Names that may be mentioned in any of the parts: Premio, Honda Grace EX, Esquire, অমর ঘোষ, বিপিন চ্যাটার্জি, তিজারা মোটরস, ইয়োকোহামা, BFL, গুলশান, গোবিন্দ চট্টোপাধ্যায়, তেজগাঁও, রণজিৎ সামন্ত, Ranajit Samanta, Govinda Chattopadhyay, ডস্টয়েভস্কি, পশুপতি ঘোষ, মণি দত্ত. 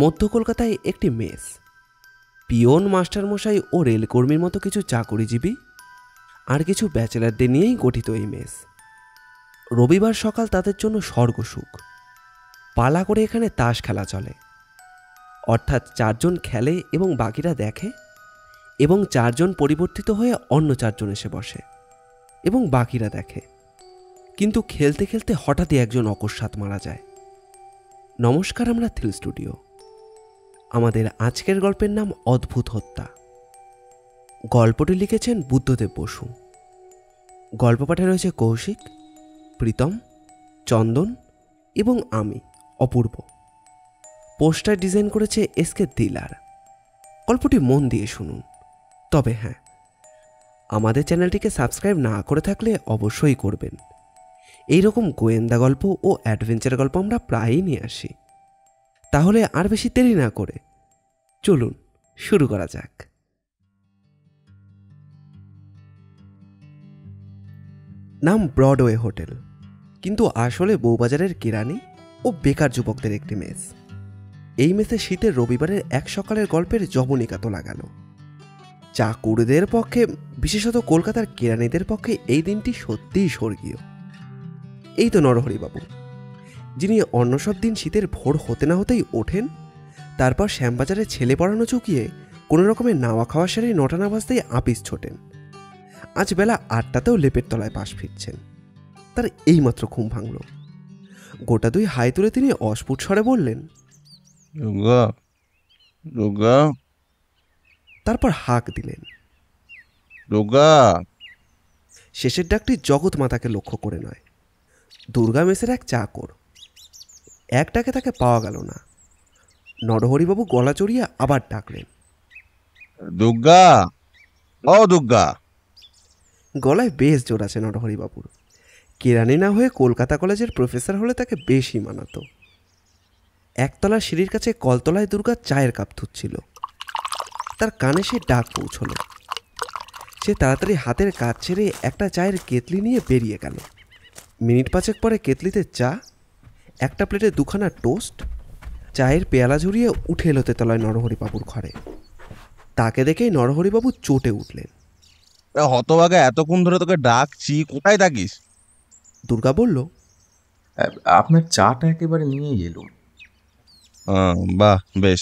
मध्य कलकाताय एक मेस पियन मास्टर मशाई और रेलकर्मी मतो किछु चाकरिजीवी और किछु बैचलरदेर नियेई गठित तो मेस रविवार सकाल तादेर जोन्नो स्वर्गसुख पाला करे एखाने ताश खेला चले अर्थात चारजन खेले एवं बाकीरा देखे एवं चारजन परिवर्तित हये अन्य चारजन एसे बसे एवं बाकीरा देखे किन्तु खेलते खेलते हठात् एकजन अकस्मात मारा जाय। नमस्कार आमरा थिल स्टूडियो आमादेर आजकेर गल्पेर नाम अद्भुत हत्या। गल्पटी लिखेछेन बुद्धदेव बसु। गल्प पाठे रयेछे कौशिक प्रीतम चंदन एवं आमी अपूर्व। पोस्टार डिजाइन करेछे एसके दिलार। गल्पटी मन दिये शुनुन। तबे हाँ आमादेर चैनलटिके सबस्क्राइब ना करे थाकले अवश्यई करबेन। एई रकम गोयेंदा गल्प ओ एडवेंचर गल्प आमरा प्रायई निये आसि। ताहले आर बेशी देरी ना करे चलुन शुरू करा जाक। नाम ब्रॉडवे होटेल किन्तु आसले बौबाजारेर किरानी ओ बेकार युवकदेर एकटी मेस। एई मेसे शीतेर रविवारेर एक सकालेर गल्पेर जबनिका तो लागालो। चाकुरदेर पक्षे विशेषत कलकातार किरानीदेर पक्षे एई दिनटी सत्यिई स्वर्गीय। एई तो नरहरि बाबू जिनी अन्य सब दिन शीतेर भोर होते ना होते ही उठें तारपर श्यामबाजारे छेले पड़ानो चुकिए कोनो रकमे नावा खावा सेरे नटाना बाजते आपिस छोटें। आज बेला आठटातेओ लेपेर तलाय पाश फिरछेन। तार एइमात्र घुम भांगल। गोटा दुई हाई तुले तिनी अस्फुट स्वरे बोललेन, दुर्गा दुर्गा। तारपर हाक दिलेन, दुर्गा। शेषेर डाकटी जगत माताके लक्ष्य करे नय। दुर्गा मेसेर एक चाकर एकटाके ताके पावा गेल ना। नरहरि बाबू गला चড়িয়ে আবার ডাকলেন, দুর্গা ও দুর্গা। গলায় বেশ জোর আছে নরহরি বাবুর। কেরানি না হয়ে কলকাতা কলেজের প্রফেসর হলে তাকে বেশি মানাতো। একতলা সিঁড়ির কাছে কলতলায় দুর্গা চায়ের কাপ ধুচ্ছিল। তার কানে সে ডাক পৌঁছলো। সে তাড়াতাড়ি হাতের কাজ ছেড়ে একটা চায়ের কেতলি নিয়ে বেরিয়ে গেল। মিনিট পাঁচেক পরে কেতলিতে চা एक प्लेटे दुखाना टोस्ट चायर पेयला झुड़िए उठे एलो तेतलाय नरहरि बाबूर घरे। ताके देखे नरहरि बाबू चोटे उठलेन, हतभागा एतक्षण धरे तोके डाकछि कोथाय থাকিস? दुर्गा बोलल, आपनार चाटा एकेबारे निये एलुम। बाह, बेश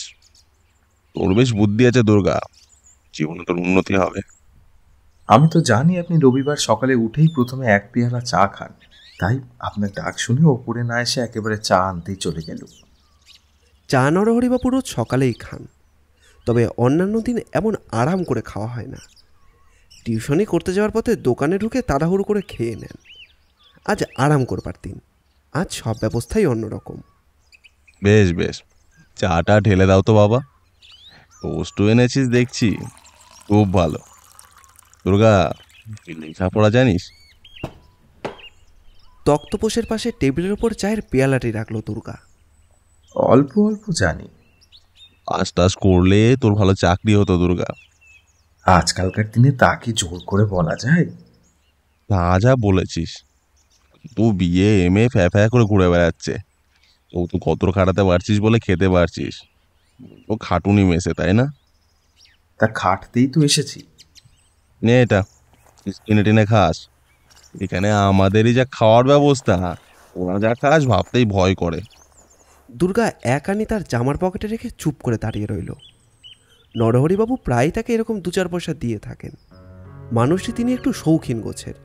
तोर बेश बुद्धि आछे दुर्गा, जीवने तोर उन्नति होबे। आमी तो जानी आपनि रविवार सकाले उठेई प्रथमे एक पेयला चा खान, তাই আপনার ডাক শুনে ওপরে না এসে একেবারে চা আনতেই চলে গেল। চা নরহরিবাবু রোজ সকালেই খান, তবে অন্যান্য দিন এমন আরাম করে খাওয়া হয় না। টিউশনি করতে যাওয়ার পথে দোকানে ঢুকে তাড়াহুড়ো করে খেয়ে নেন। আজ আরাম করবার দিন, আজ সব ব্যবস্থাই অন্যরকম। বেশ বেশ, চাটা ঢেলে দাও তো বাবা। টোস্ট এনেছিস দেখছি, খুব ভালো। দুর্গা, লেখাপড়া জানিস? তক্তপোষের পাশে টেবিলের উপর চায়ের পেয়ালাটি রাখলো দুর্গা। অল্প অল্প জানি। আজ টাস করলে তোর ভালো চাকরি হতো দুর্গা। আজকালকার দিনে তা কি জোর করে বলা যায়? তা যা বলেছিস, তো বিয়ে এম এ ফ্যা ফ্যা করে ঘুরে বেড়াচ্ছে। ও তো কত খাটাতে পারছিস বলে খেতে পারছিস। ও খাটুনি মেসে, তাই না? তা খাটতেই তো এসেছি। নে এটা টেনে টেনে খাস। এখানে আমাদেরই যা খাওয়ার ব্যবস্থা, ওরা যা খাস ভাবতেই ভয় করে। দুর্গা একানি তার জামার পকেটে রেখে চুপ করে দাঁড়িয়ে রইল। নরহরিবাবু প্রায় তাকে এরকম দু চার পয়সা দিয়ে থাকেন। মানুষটি তিনি একটু শৌখিন গোছের,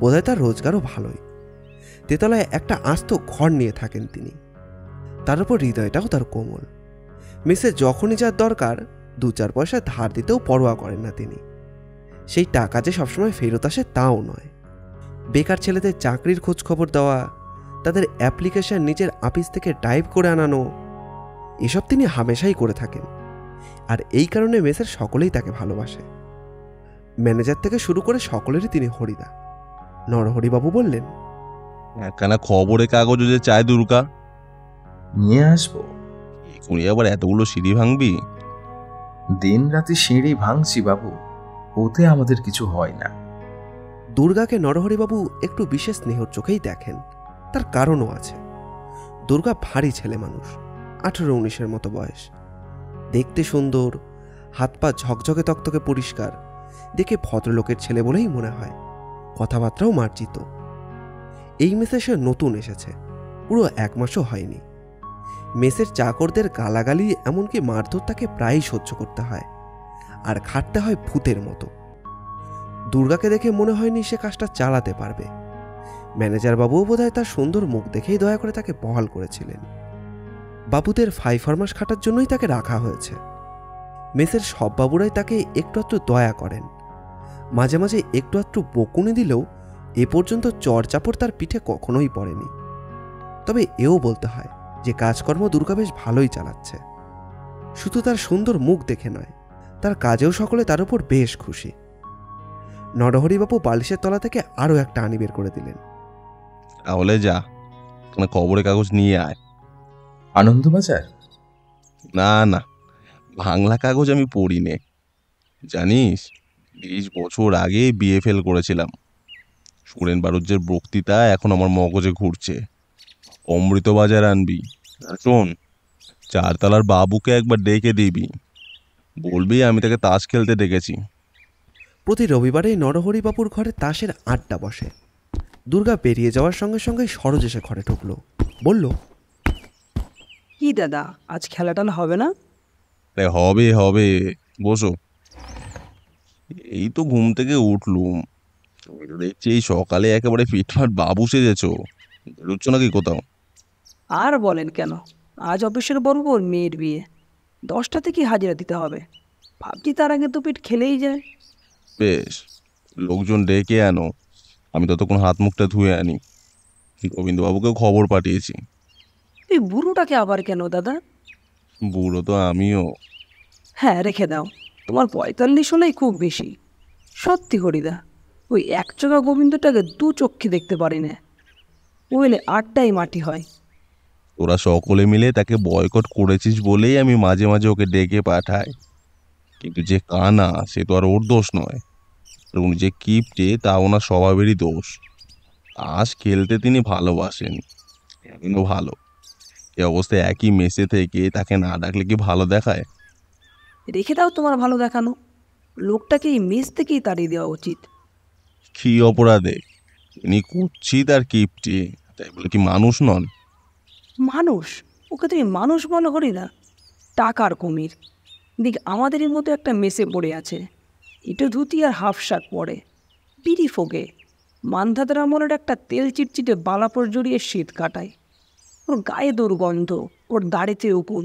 বোধহয় তার রোজগারও ভালোই। তেতলায় একটা আস্ত ঘর নিয়ে থাকেন তিনি। তার উপর হৃদয়টাও তার কোমল। মেসে যখনই যার দরকার দু চার পয়সা ধার দিতেও পরোয়া করেন না তিনি। সেই টাকা যে সবসময় ফেরত আসে তাও নয়। বেকার ছেলেদের চাকরির খোঁজ খবর দেওয়া, তাদের অ্যাপ্লিকেশন নিজের অফিস থেকে টাইপ করে আনানো, এসব তিনি হামেশাই করে থাকেন। আর এই কারণে মেসের সকলেই তাকে ভালোবাসে। ম্যানেজার থেকে শুরু করে সকলেরই তিনি হরিদা। নরহরিবাবু বললেন, একখানা খবরের কাগজে যে চাই দুর্গা, নিয়ে আসবো। এখনই আবার এতগুলো সিঁড়ি ভাঙবি? দিন রাতে সিঁড়ি ভাঙছি বাবু, ওতে আমাদের কিছু হয় না। দুর্গাকে নরহরিবাবু একটু বিশেষ স্নেহর চোখেই দেখেন। তার কারণও আছে, দুর্গা ভারী ছেলে মানুষ, 18-19 মতো বয়স। দেখতে সুন্দর, হাত পা ঝকঝকে তকতকে পরিষ্কার, দেখে ভদ্রলোকের ছেলে বলেই মনে হয়। কথাবার্তাও মার্জিত। এই মেসে সে নতুন এসেছে, পুরো এক মাসও হয়নি। মেসের চাকরদের গালাগালি এমনকি মারধর তাকে প্রায়ই সহ্য করতে হয় আর খাটতে হয় ভূতের মতো। দুর্গাকে দেখে মনে হয়নি সে কাজটা চালাতে পারবে। ম্যানেজার বাবুও বোধহয় তার সুন্দর মুখ দেখেই দয়া করে তাকে বহাল করেছিলেন। বাবুদের 5-4 মাস খাটার জন্যই তাকে রাখা হয়েছে। মেসের সব বাবুরাই তাকে একটু আধটু দয়া করেন, মাঝে মাঝে একটু আধটু বকুনি দিলেও এ পর্যন্ত চড়চাপড় তার পিঠে কখনোই পড়েনি। তবে এও বলতে হয় যে কাজকর্ম দুর্গা বেশ ভালোই চালাচ্ছে। শুধু তার সুন্দর মুখ দেখে নয়, তার কাজেও সকলে তার উপর বেশ খুশি। নরহরিবাবু বালিশের তলা থেকে আরও একটা আনি বের করে দিলেন। তাহলে যা খবরের কাগজ নিয়ে আয়। আনন্দবাজার? না না, বাংলা কাগজ আমি পড়িনি। জানিস, 30 বছর আগে BFL করেছিলাম। সুরেন বারুজ্যের বক্তৃতা এখন আমার মগজে ঘুরছে। অমৃতবাজার আনবি। শোন, 4 তলার বাবুকে একবার ডেকে দিবি, বলবি আমি তাকে তাস খেলতে ডেকেছি। প্রতি রবিবারে নরহরিবাবুর ঘরে তাসের আড্ডা বসে। দুর্গা পেরিয়ে যাওয়ার সঙ্গে সঙ্গে সরোজ এসে ঘরে ঢুকলো। বলল, কি দাদা, আজ খেলাটা হবে না? হবে হবে, বসো। এই তো ঘুম থেকে উঠলুম, দেখছি এই সকালে একেবারে ফিটফাট বাবু সেজেছ। বেরোচ্ছ নাকি কোথাও? আর বলেন কেন, আজ অফিসের বলবো ওর মেয়ের বিয়ে, 10টা থেকে হাজিরা দিতে হবে। ভাবছি তার আগে তো পেট খেলেই যায়। বেশ, লোকজন ডেকে আনো, আমি ততক্ষণ হাত মুখটা ধুয়ে আনি। গোবিন্দবাবুকে খবর পাঠিয়েছি। এই বুড়োটাকে আবার কেন দাদা? বুড়ো তো আমিও। হ্যাঁ রেখে দাও, তোমার 45 হলেই খুব বেশি। সত্যি হরিদা, ওই একচোখা গোবিন্দটাকে 2 চক্ষে দেখতে পারি না, ওইলে 8টাই মাটি হয়। তোরা সকলে মিলে তাকে বয়কট করেছিস বলেই আমি মাঝে মাঝে ওকে ডেকে পাঠাই, কিন্তু যে কানা সে তো আর ওর দোষ নয়। উনি যে কিপটে তা ওনার স্বভাবেরই দোষ। আজ খেলতে তিনি ভালোবাসেন, এমনও ভালো। এই অবস্থায় একই মেসে থেকে তাকে না ডাকলে কি ভালো দেখায়? রেখে দাও তোমার ভালো দেখানো, লোকটাকে এই মেস থেকেই তাড়িয়ে দেওয়া উচিত। কি অপরাধে? তিনি কুৎসিত আর কিপটে, তাই বলে কি মানুষ নন? মানুষ? ওকে তুমি মানুষ বলো করি না, টাকার কুমির। দেখ, আমাদেরই মতো একটা মেসে পড়ে আছে, এটা ধুতি আর হাফ শাক পরে, পিড়ি ফোঁকে, মান্ধাতার আমলের একটা তেল চিটচিটে বালাপড় জড়িয়ে শীত কাটায়। ওর গায়ে দুর্গন্ধ, ওর দাড়িতে উকুন,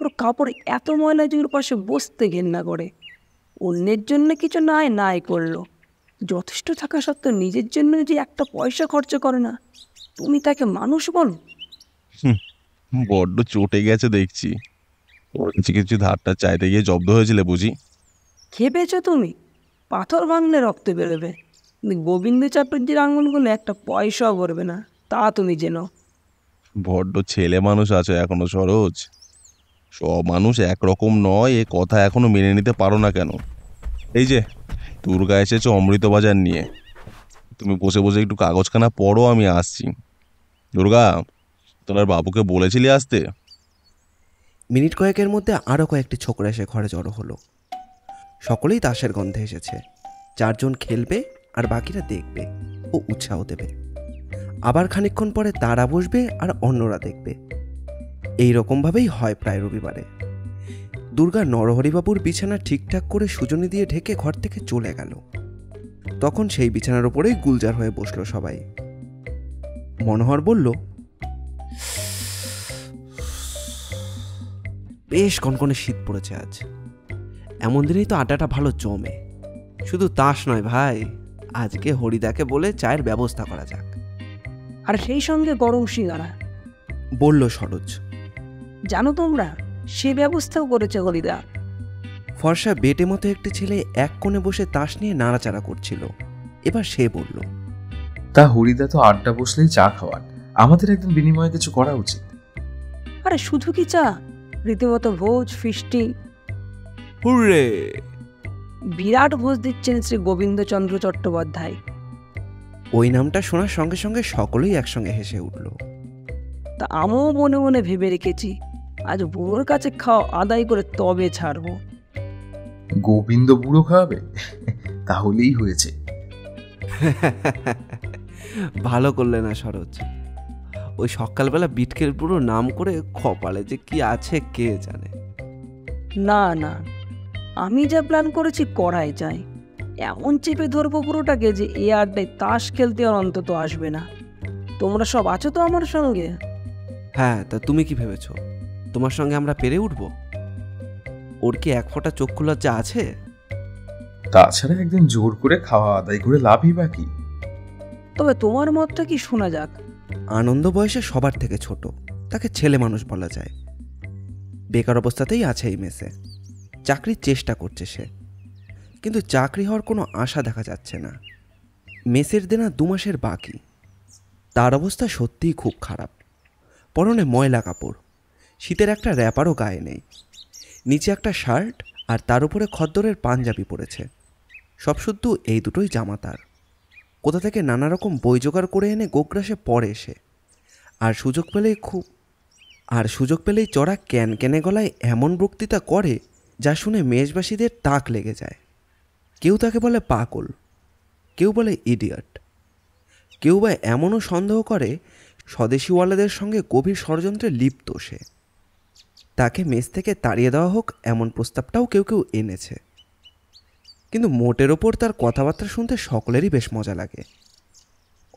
ওর কাপড় এত ময়লা যে ওর পাশে বসতে ঘেন্না করে। অন্যের জন্য কিছু নাই নাই করলো, যথেষ্ট থাকা সত্ত্বেও নিজের জন্য যে একটা পয়সা খরচ করে না, তুমি তাকে মানুষ বলো? বড্ড চটে গেছে দেখছি। ওর কাছে কিছু ধারটা চাইতে গিয়ে জব্দ হয়েছিল বুঝি? খেপেছ তুমি? পাথর ভাঙলে রক্ত বেরোবে, গোবিন্দ চ্যাটার্জির আঙুলগুলো একটা পয়সাও করবে না, তা তুমি জেনো। বড্ড ছেলে মানুষ আছে এখনো সরোজ, সব মানুষ একরকম নয়, এ কথা এখনো মেনে নিতে পারো না কেন? এই যে দুর্গা এসেছে অমৃতবাজার নিয়ে, তুমি বসে বসে একটু কাগজখানা পড়ো, আমি আসছি। দুর্গা, তোর বাবুকে বলেছিলি আসতে? মিনিট কয়েকের মধ্যে আরও কয়েকটি ছোকরা এসে ঘরে জড়ো হলো। সকলেই তাসের গন্ধে এসেছে। 4জন খেলবে আর বাকিরা দেখবে ও উৎসাহ দেবে। আবার খানিকক্ষণ পরে তারা বসবে আর অন্যরা দেখবে। এই রকমভাবেই হয় প্রায় রবিবারে। দুর্গা নরহরিবাবুর বিছানা ঠিকঠাক করে সুজনি দিয়ে ঢেকে ঘর থেকে চলে গেল। তখন সেই বিছানার উপরেই গুলজার হয়ে বসলো সবাই। মনোহর বলল, বেশ কনকনে শীত পড়েছে আজ, এমন দিনেই তো আড্ডাটা ভালো জমে। শুধু তাস নয় ভাই, আজকে হরিদাকে বলে চায়ের ব্যবস্থা করা যাক, আর সেই সঙ্গে গরম সিঙ্গারা, বলল সরোজ। জানো তোমরা, সে ব্যবস্থাও করেছে হরিদা। ফর্সা বেটে মতো একটি ছেলে এক কোণে বসে তাস নিয়ে নাড়াচাড়া করছিল। এবার সে বলল, তা হরিদা তো আড্ডা বসলেই চা খাওয়ান, আমাদের একদম বিনিময়ে কিছু করা উচিত। আরে শুধু কি চা, রীতিমতো ভোজ ফিস্টি। হুররে, বিরাট ভোজ দিচ্ছেন শ্রী গোবিন্দচন্দ্র চট্টোপাধ্যায়। ওই নামটা শোনার সঙ্গে সঙ্গে সকলেই একসঙ্গে হেসে উঠল। তা আমিও মনে মনে ভেবে রেখেছি আজ বুড়োর কাছে খাও আদায় করে তবে ছাড়বো। গোবিন্দ বুড়ো খাবে, তাহলেই হয়েছে। ভালো করলে না সরোজ, ওই সকালবেলা বিটকেল বুড়ো নাম করে খপালে যে কি আছে কে জানে। না না, আমি যা প্ল্যান করেছি করাই যায়। এমন চেপে ধরবো পুরোটাকে যে এ আড্ডায় তাস খেলতে আর অন্তত আসবে না। তোমরা সব আছো তো আমার সঙ্গে? হ্যাঁ, তা তুমি কি ভেবেছো তোমার সঙ্গে আমরা পেরে উঠবো? ওর কি এক ফোঁটা চক্ষু লজ্জা আছে? তাছাড়া একদিন জোর করে খাওয়া আদায় করে লাভই বা কি? তবে তোমার মতটা কি শোনা যাক। আনন্দ বয়সে সবার থেকে ছোট, তাকে ছেলে মানুষ বলা যায়। বেকার অবস্থাতেই আছে এই মেসে, চাকরির চেষ্টা করছে সে, কিন্তু চাকরি হওয়ার কোনো আশা দেখা যাচ্ছে না। মেসের দেনা 2 মাসের বাকি। তার অবস্থা সত্যিই খুব খারাপ। পরনে ময়লা কাপড়, শীতের একটা র্যাপারও গায়ে নেই, নিচে একটা শার্ট আর তার উপরে খদ্দরের পাঞ্জাবি পরেছে। সব শুদ্ধ এই দুটোই জামা তার। কোথা থেকে নানা রকম বই জোগাড় করে এনে গোগ্রাসে পড়ে এসে, আর সুযোগ পেলেই চড়া ক্যানক্যানে গলায় এমন বক্তৃতা করে যা শুনে মেষবাসীদের তাক লেগে যায়। কেউ তাকে বলে পাগল, কেউ বলে ইডিয়ট, কেউ বা এমনও সন্দেহ করে স্বদেশিওয়ালাদের সঙ্গে গভীর ষড়যন্ত্রে লিপ্ত সে। তাকে মেস থেকে তাড়িয়ে দেওয়া হোক এমন প্রস্তাবটাও কেউ কেউ এনেছে, কিন্তু মোটের ওপর তার কথাবার্তা শুনতে সকলেরই বেশ মজা লাগে।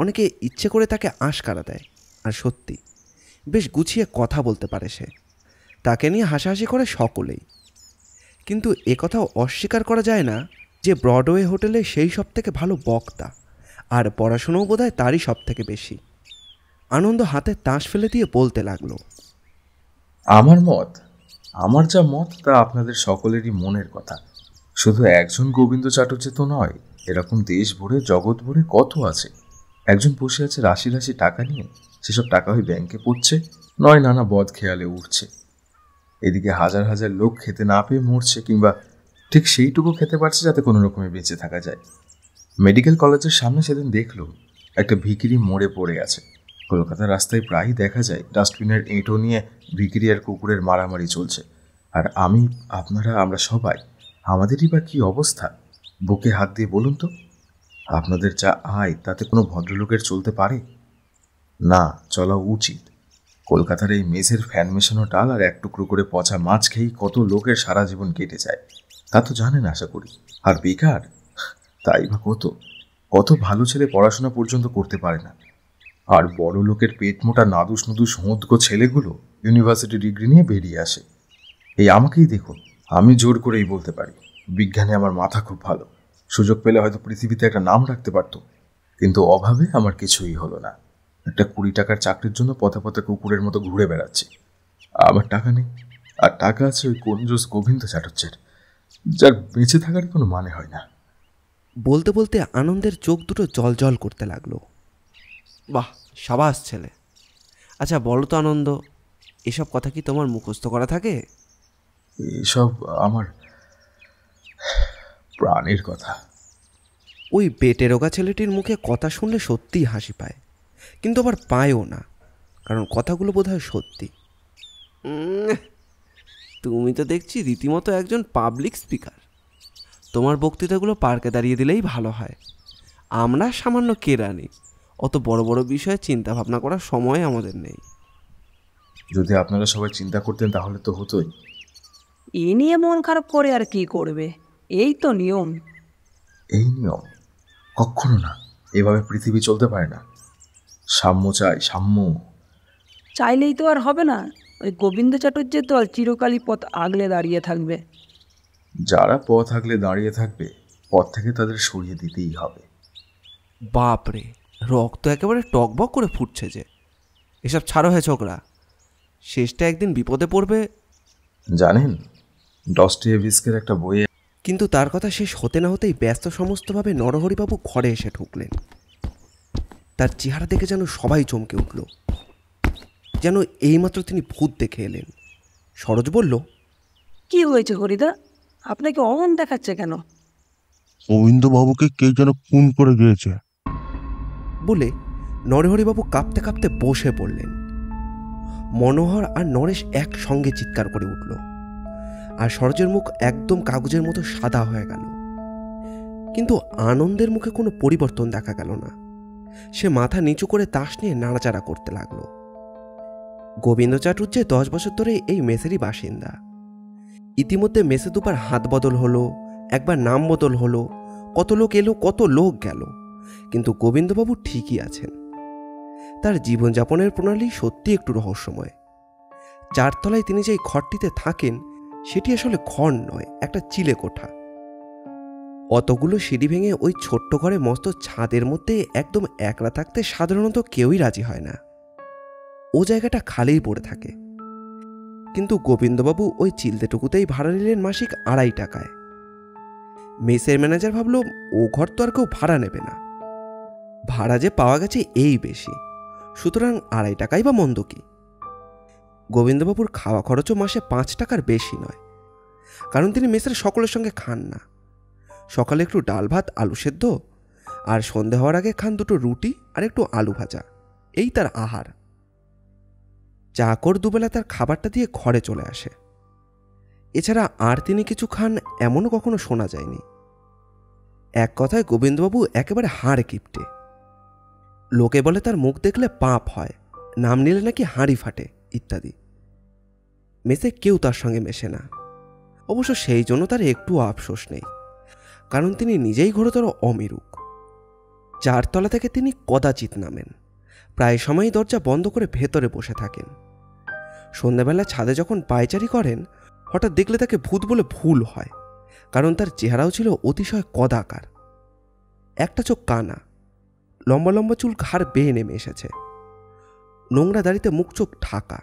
অনেকে ইচ্ছে করে তাকে আশকারা দেয়, আর সত্যি বেশ গুছিয়ে কথা বলতে পারে সে। তাকে নিয়ে হাসাহাসি করে সকলেই, কিন্তু এ কথাও অস্বীকার করা যায় না যে ব্রডওয়ে হোটেলে সেই সব থেকে ভালো বক্তা, আর পড়াশুনোও বোধহয় তারই সব থেকে বেশি। আনন্দ হাতে তাস ফেলে দিয়ে বলতে লাগলো, আমার যা মত তা আপনাদের সকলেরই মনের কথা। শুধু একজন গোবিন্দ চাটুজ্যে তো নয়, এরকম দেশ ভরে জগৎ ভরে কত আছে। একজন বসে আছে রাশি রাশি টাকা নিয়ে, সেসব টাকা ওই ব্যাংকে পড়ছে, নয় নানা বদ খেয়ালে উঠছে। এদিকে হাজার হাজার লোক খেতে না পেয়ে মরছে, কিংবা ঠিক সেইটুকু খেতে পারছে যাতে কোনো রকমে বেঁচে থাকা যায়। মেডিকেল কলেজের সামনে সেদিন দেখলো একটা ভিখিরি মরে পড়ে আছে। কলকাতার রাস্তায় প্রায়ই দেখা যায় ডাস্টবিনের এঁটো নিয়ে ভিখিরি আর কুকুরের মারামারি চলছে। আর আমি, আপনারা, আমরা সবাই, আমাদেরই বা কী অবস্থা? বুকে হাত দিয়ে বলুন তো, আপনাদের যা আয় তাতে কোনো ভদ্রলোকের চলতে পারে না, চলা উচিত। কলকাতার এই মেঝের ফ্যান মেশানো ডাল আর এক টুকরো করে পচা মাছ খেয়েই কত লোকের সারা জীবন কেটে যায়, তা তো জানেন আশা করি। আর বেকার তাই বা কত কত ভালো ছেলে পড়াশোনা পর্যন্ত করতে পারে না। আর বড় লোকের পেট মোটা নাদুস নুদুস হোঁদগো ছেলেগুলো ইউনিভার্সিটি ডিগ্রি নিয়ে বেরিয়ে আসে। এই আমাকেই দেখুন, আমি জোর করেই বলতে পারি বিজ্ঞানে আমার মাথা খুব ভালো, সুযোগ পেলে হয়তো পৃথিবীতে একটা নাম রাখতে পারত, কিন্তু অভাবে আমার কিছুই হলো না। একটা 20 টাকার চাকরির জন্য পথে পথে কুকুরের মতো ঘুরে বেড়াচ্ছি। আমার টাকা নেই, আর টাকা আছে ওই কঞ্জুস গোবিন্দ চাটুজ্যের, যার বেঁচে থাকার কোনো মানে হয় না। বলতে বলতে আনন্দের চোখ দুটো জল জল করতে লাগলো। বাহ, সাবাস ছেলে। আচ্ছা বলো তো আনন্দ, এসব কথা কি তোমার মুখস্থ করা থাকে? এসব আমার প্রাণের কথা। ওই বেটেরোগা ছেলেটির মুখে কথা শুনলে সত্যিই হাসি পায়, কিন্তু আবার পায়ও না, কারণ কথাগুলো বোধহয় সত্যি। তুমি তো দেখছি রীতিমতো একজন পাবলিক স্পিকার। তোমার বক্তৃতাগুলো পার্কে দাঁড়িয়ে দিলেই ভালো হয়। আমরা সামান্য কেরানি, অত বড় বড় বিষয়ে চিন্তা ভাবনা করার সময় আমাদের নেই। যদি আপনারা সবাই চিন্তা করতেন তাহলে তো হতোই। এ নিয়ে মন খারাপ করে আর কি করবে, এই তো নিয়ম। এই নিয়ম কখনো না, এভাবে পৃথিবী চলতে পারে না। সাম্য চাই, সাম্য। চাইলেই তো আর হবে না, ওই গোবিন্দ চাটুজ্যের দল চিরকালই পথ আগলে দাঁড়িয়ে থাকবে। যারা পথ আগলে দাঁড়িয়ে থাকবে, পথ থেকে তাদের সরিয়ে দিতেই হবে। বাপরে, রক্ত একেবারে টকবক করে ফুটছে যে। এসব ছাড়ো হে ছোকরা, শেষটা একদিন বিপদে পড়বে। জানেন ডস্টয়েভস্কির একটা বইয়ে, কিন্তু তার কথা শেষ হতে না হতেই ব্যস্ত সমস্তভাবে নরহরিবাবু ঘরে এসে ঢুকলেন। তার চেহারা দেখে যেন সবাই চমকে উঠল, যেন এইমাত্র তিনি ভূত দেখে এলেন। সরোজ বলল, কি হয়েছে হরিদা, আপনাকে অমন দেখাচ্ছে কেন? গোবিন্দবাবুকে কে যেন খুন করে গিয়েছে বলে নরহরিবাবু কাঁপতে কাঁপতে বসে পড়লেন। मनोहर और नरेश एक संगे चित्कार करे उठल और सरोजेर मुख एकदम कागजेर मतो सादा हो गेल, किन्तु आनंदेर मुखे कोनो परिवर्तन देखा गेल ना। से माथा नीचू करे ताश निये नाड़ाचाड़ा करते लागलो। गोविंद चाटुर्य 10 বছর धरे एई मेसेरी बासिंदा। इतिमध्ये मेसे दुबार हाथ बदल हलो, एक बार नाम बदल हलो, कत लोक एलो कत लोक गेल, किन्तु गोविंदबाबू ठीकई आछेन। तार जीवन जापनेर प्रणाली सत्यि एकटू रहस्यमय। चारतलाय तिनि जे घरटीते थाकेन सेटी आसले घर नय, एकटा चिले कोठा। अतगुलो सीढ़ी भेंगे ओई छोट्ट घरे मस्त छादेर मध्य एकदम एकला थाकते साधारणत केउई राजी हय ना। ओ जायगाटा खालिई पड़े थाके, किन्तु गोविंदबाबू ओई चिलतेटुकुतेई भाड़ा निलेन मासिक 2.5 টাকায়। मेसेर मैनेजार भाबलो ओ घर तो आर केउ भाड़ा नेबे ना, भाड़ा जे पावा गेछे एई बेशी, सुतरां 2.5 টাকাই बा मंद कि। गोविंदबाबूर खावा खरचो मासे 5 টাকার बेशी नय, कारण तिनि मेसेर सकलेर संगे खान ना। सकाले एकटू डाल भात आलू सेद्ध और सन्ध्या होवार आगे खान दुटो रुटी और एकटू आलू भाजा, एई तार आहार। चाकर दुबेला तार खाबारटा दिये घरे चले आसे, एछाड़ा आर तिनि किछु खान एमनो कखनो शोना जायनि। एक कथाय गोविंदबाबू एकेबारे हाड़ किपटे। लोके बोले तार मुख देखले पाप हय, नाम निले नाकि हाड़ी फाटे इत्यादि। मेसे केउ तार संगे मेशे ना, अवश्य सेई जोन्नो तार एकटू अफसोस नेई, कारण तिनि निजेई घोरतर अमेरुक। चारतला थेके तिनि कदाचित नामेन, प्राय समय दरजा बंद करे भेतरे बसे थाकेन। सन्ध्याबेला छादे जखन पायचारी करेन हठात् देखले ताके भूत बोले भूल हय, कारण तार चेहराओ छिलो अतिशय कदाकार। एकटा चोख काना, लम्बा लम्बा चुल घाड़ बेये नेमे एसेछे, नोंगरा दाड़िते मुख चोख ढाका,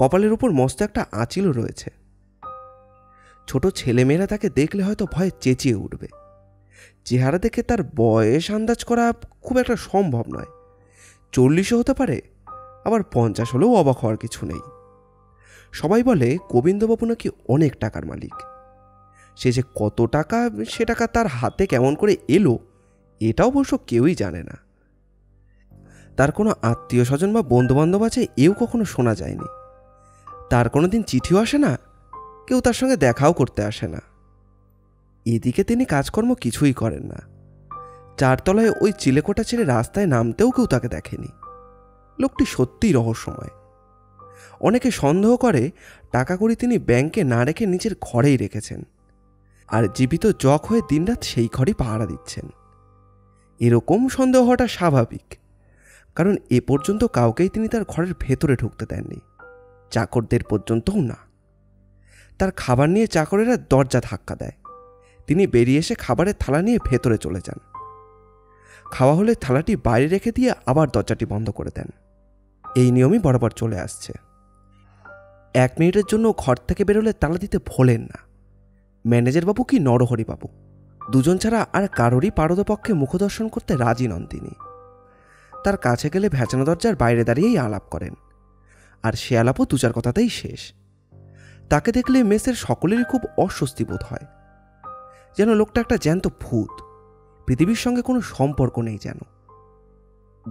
कपालेर ऊपर मस्त एकटा आँचिल रयेछे। छोटो छेलेमेरा ताके देखले हयतो भये चेचिये उठबे। चेहरा देखे तार बयस आंदाज करा खूब एकटा सम्भव नय, 40 होते पारे, आबार 50 हलेও অবাক হওয়ার কিছু নেই। সবাই বলে গোবিন্দবাবু নাকি অনেক টাকার মালিক। সে যে কত টাকা, সে টাকা তার হাতে কেমন করে এলো এটা অবশ্য কেউই জানে না। তার কোনো আত্মীয় স্বজন বা বন্ধুবান্ধব আছে এও কখনো শোনা যায়নি। তার কোনো দিন চিঠিও আসে না, কেউ তার সঙ্গে দেখাও করতে আসে না। এদিকে তিনি কাজকর্ম কিছুই করেন না। চারতলায় ওই চিলেকোটা ছেড়ে রাস্তায় নামতেও কেউ তাকে দেখেনি। লোকটি সত্যিই রহস্যময়। অনেকে সন্দেহ করে টাকা কড়ি তিনি ব্যাংকে না রেখে নিজের ঘরেই রেখেছেন, আর জীবিত জক হয়ে দিনরাত সেই ঘরেই পাহারা দিচ্ছেন। এরকম সন্দেহ হওয়াটা স্বাভাবিক, কারণ এ পর্যন্ত কাউকেই তিনি তার ঘরের ভেতরে ঢুকতে দেননি, চাকরদের পর্যন্তও না। তার খাবার নিয়ে চাকরেরা দরজা ধাক্কা দেয়, তিনি বেরিয়ে এসে খাবারের থালা নিয়ে ভেতরে চলে যান। খাওয়া হলে থালাটি বাইরে রেখে দিয়ে আবার দরজাটি বন্ধ করে দেন। এই নিয়মই বরাবর চলে আসছে। 1 মিনিটের জন্য ঘর থেকে বেরোলে তালা দিতে ভোলেন না ম্যানেজার বাবু কি নরহরি বাবু, দুজন ছাড়া আর কারোরই পারদপক্ষে মুখদর্শন করতে রাজি নন তিনি। তার কাছে গেলে ভেচানো দরজার বাইরে দাঁড়িয়েই আলাপ করেন, আর সে আলাপও 2-4 কথাতেই শেষ। তাকে দেখলে মেসের সকলেরই খুব অস্বস্তি বোধ হয়, যেন লোকটা একটা জ্যান্ত ভূত, পৃথিবীর সঙ্গে কোনো সম্পর্ক নেই যেন।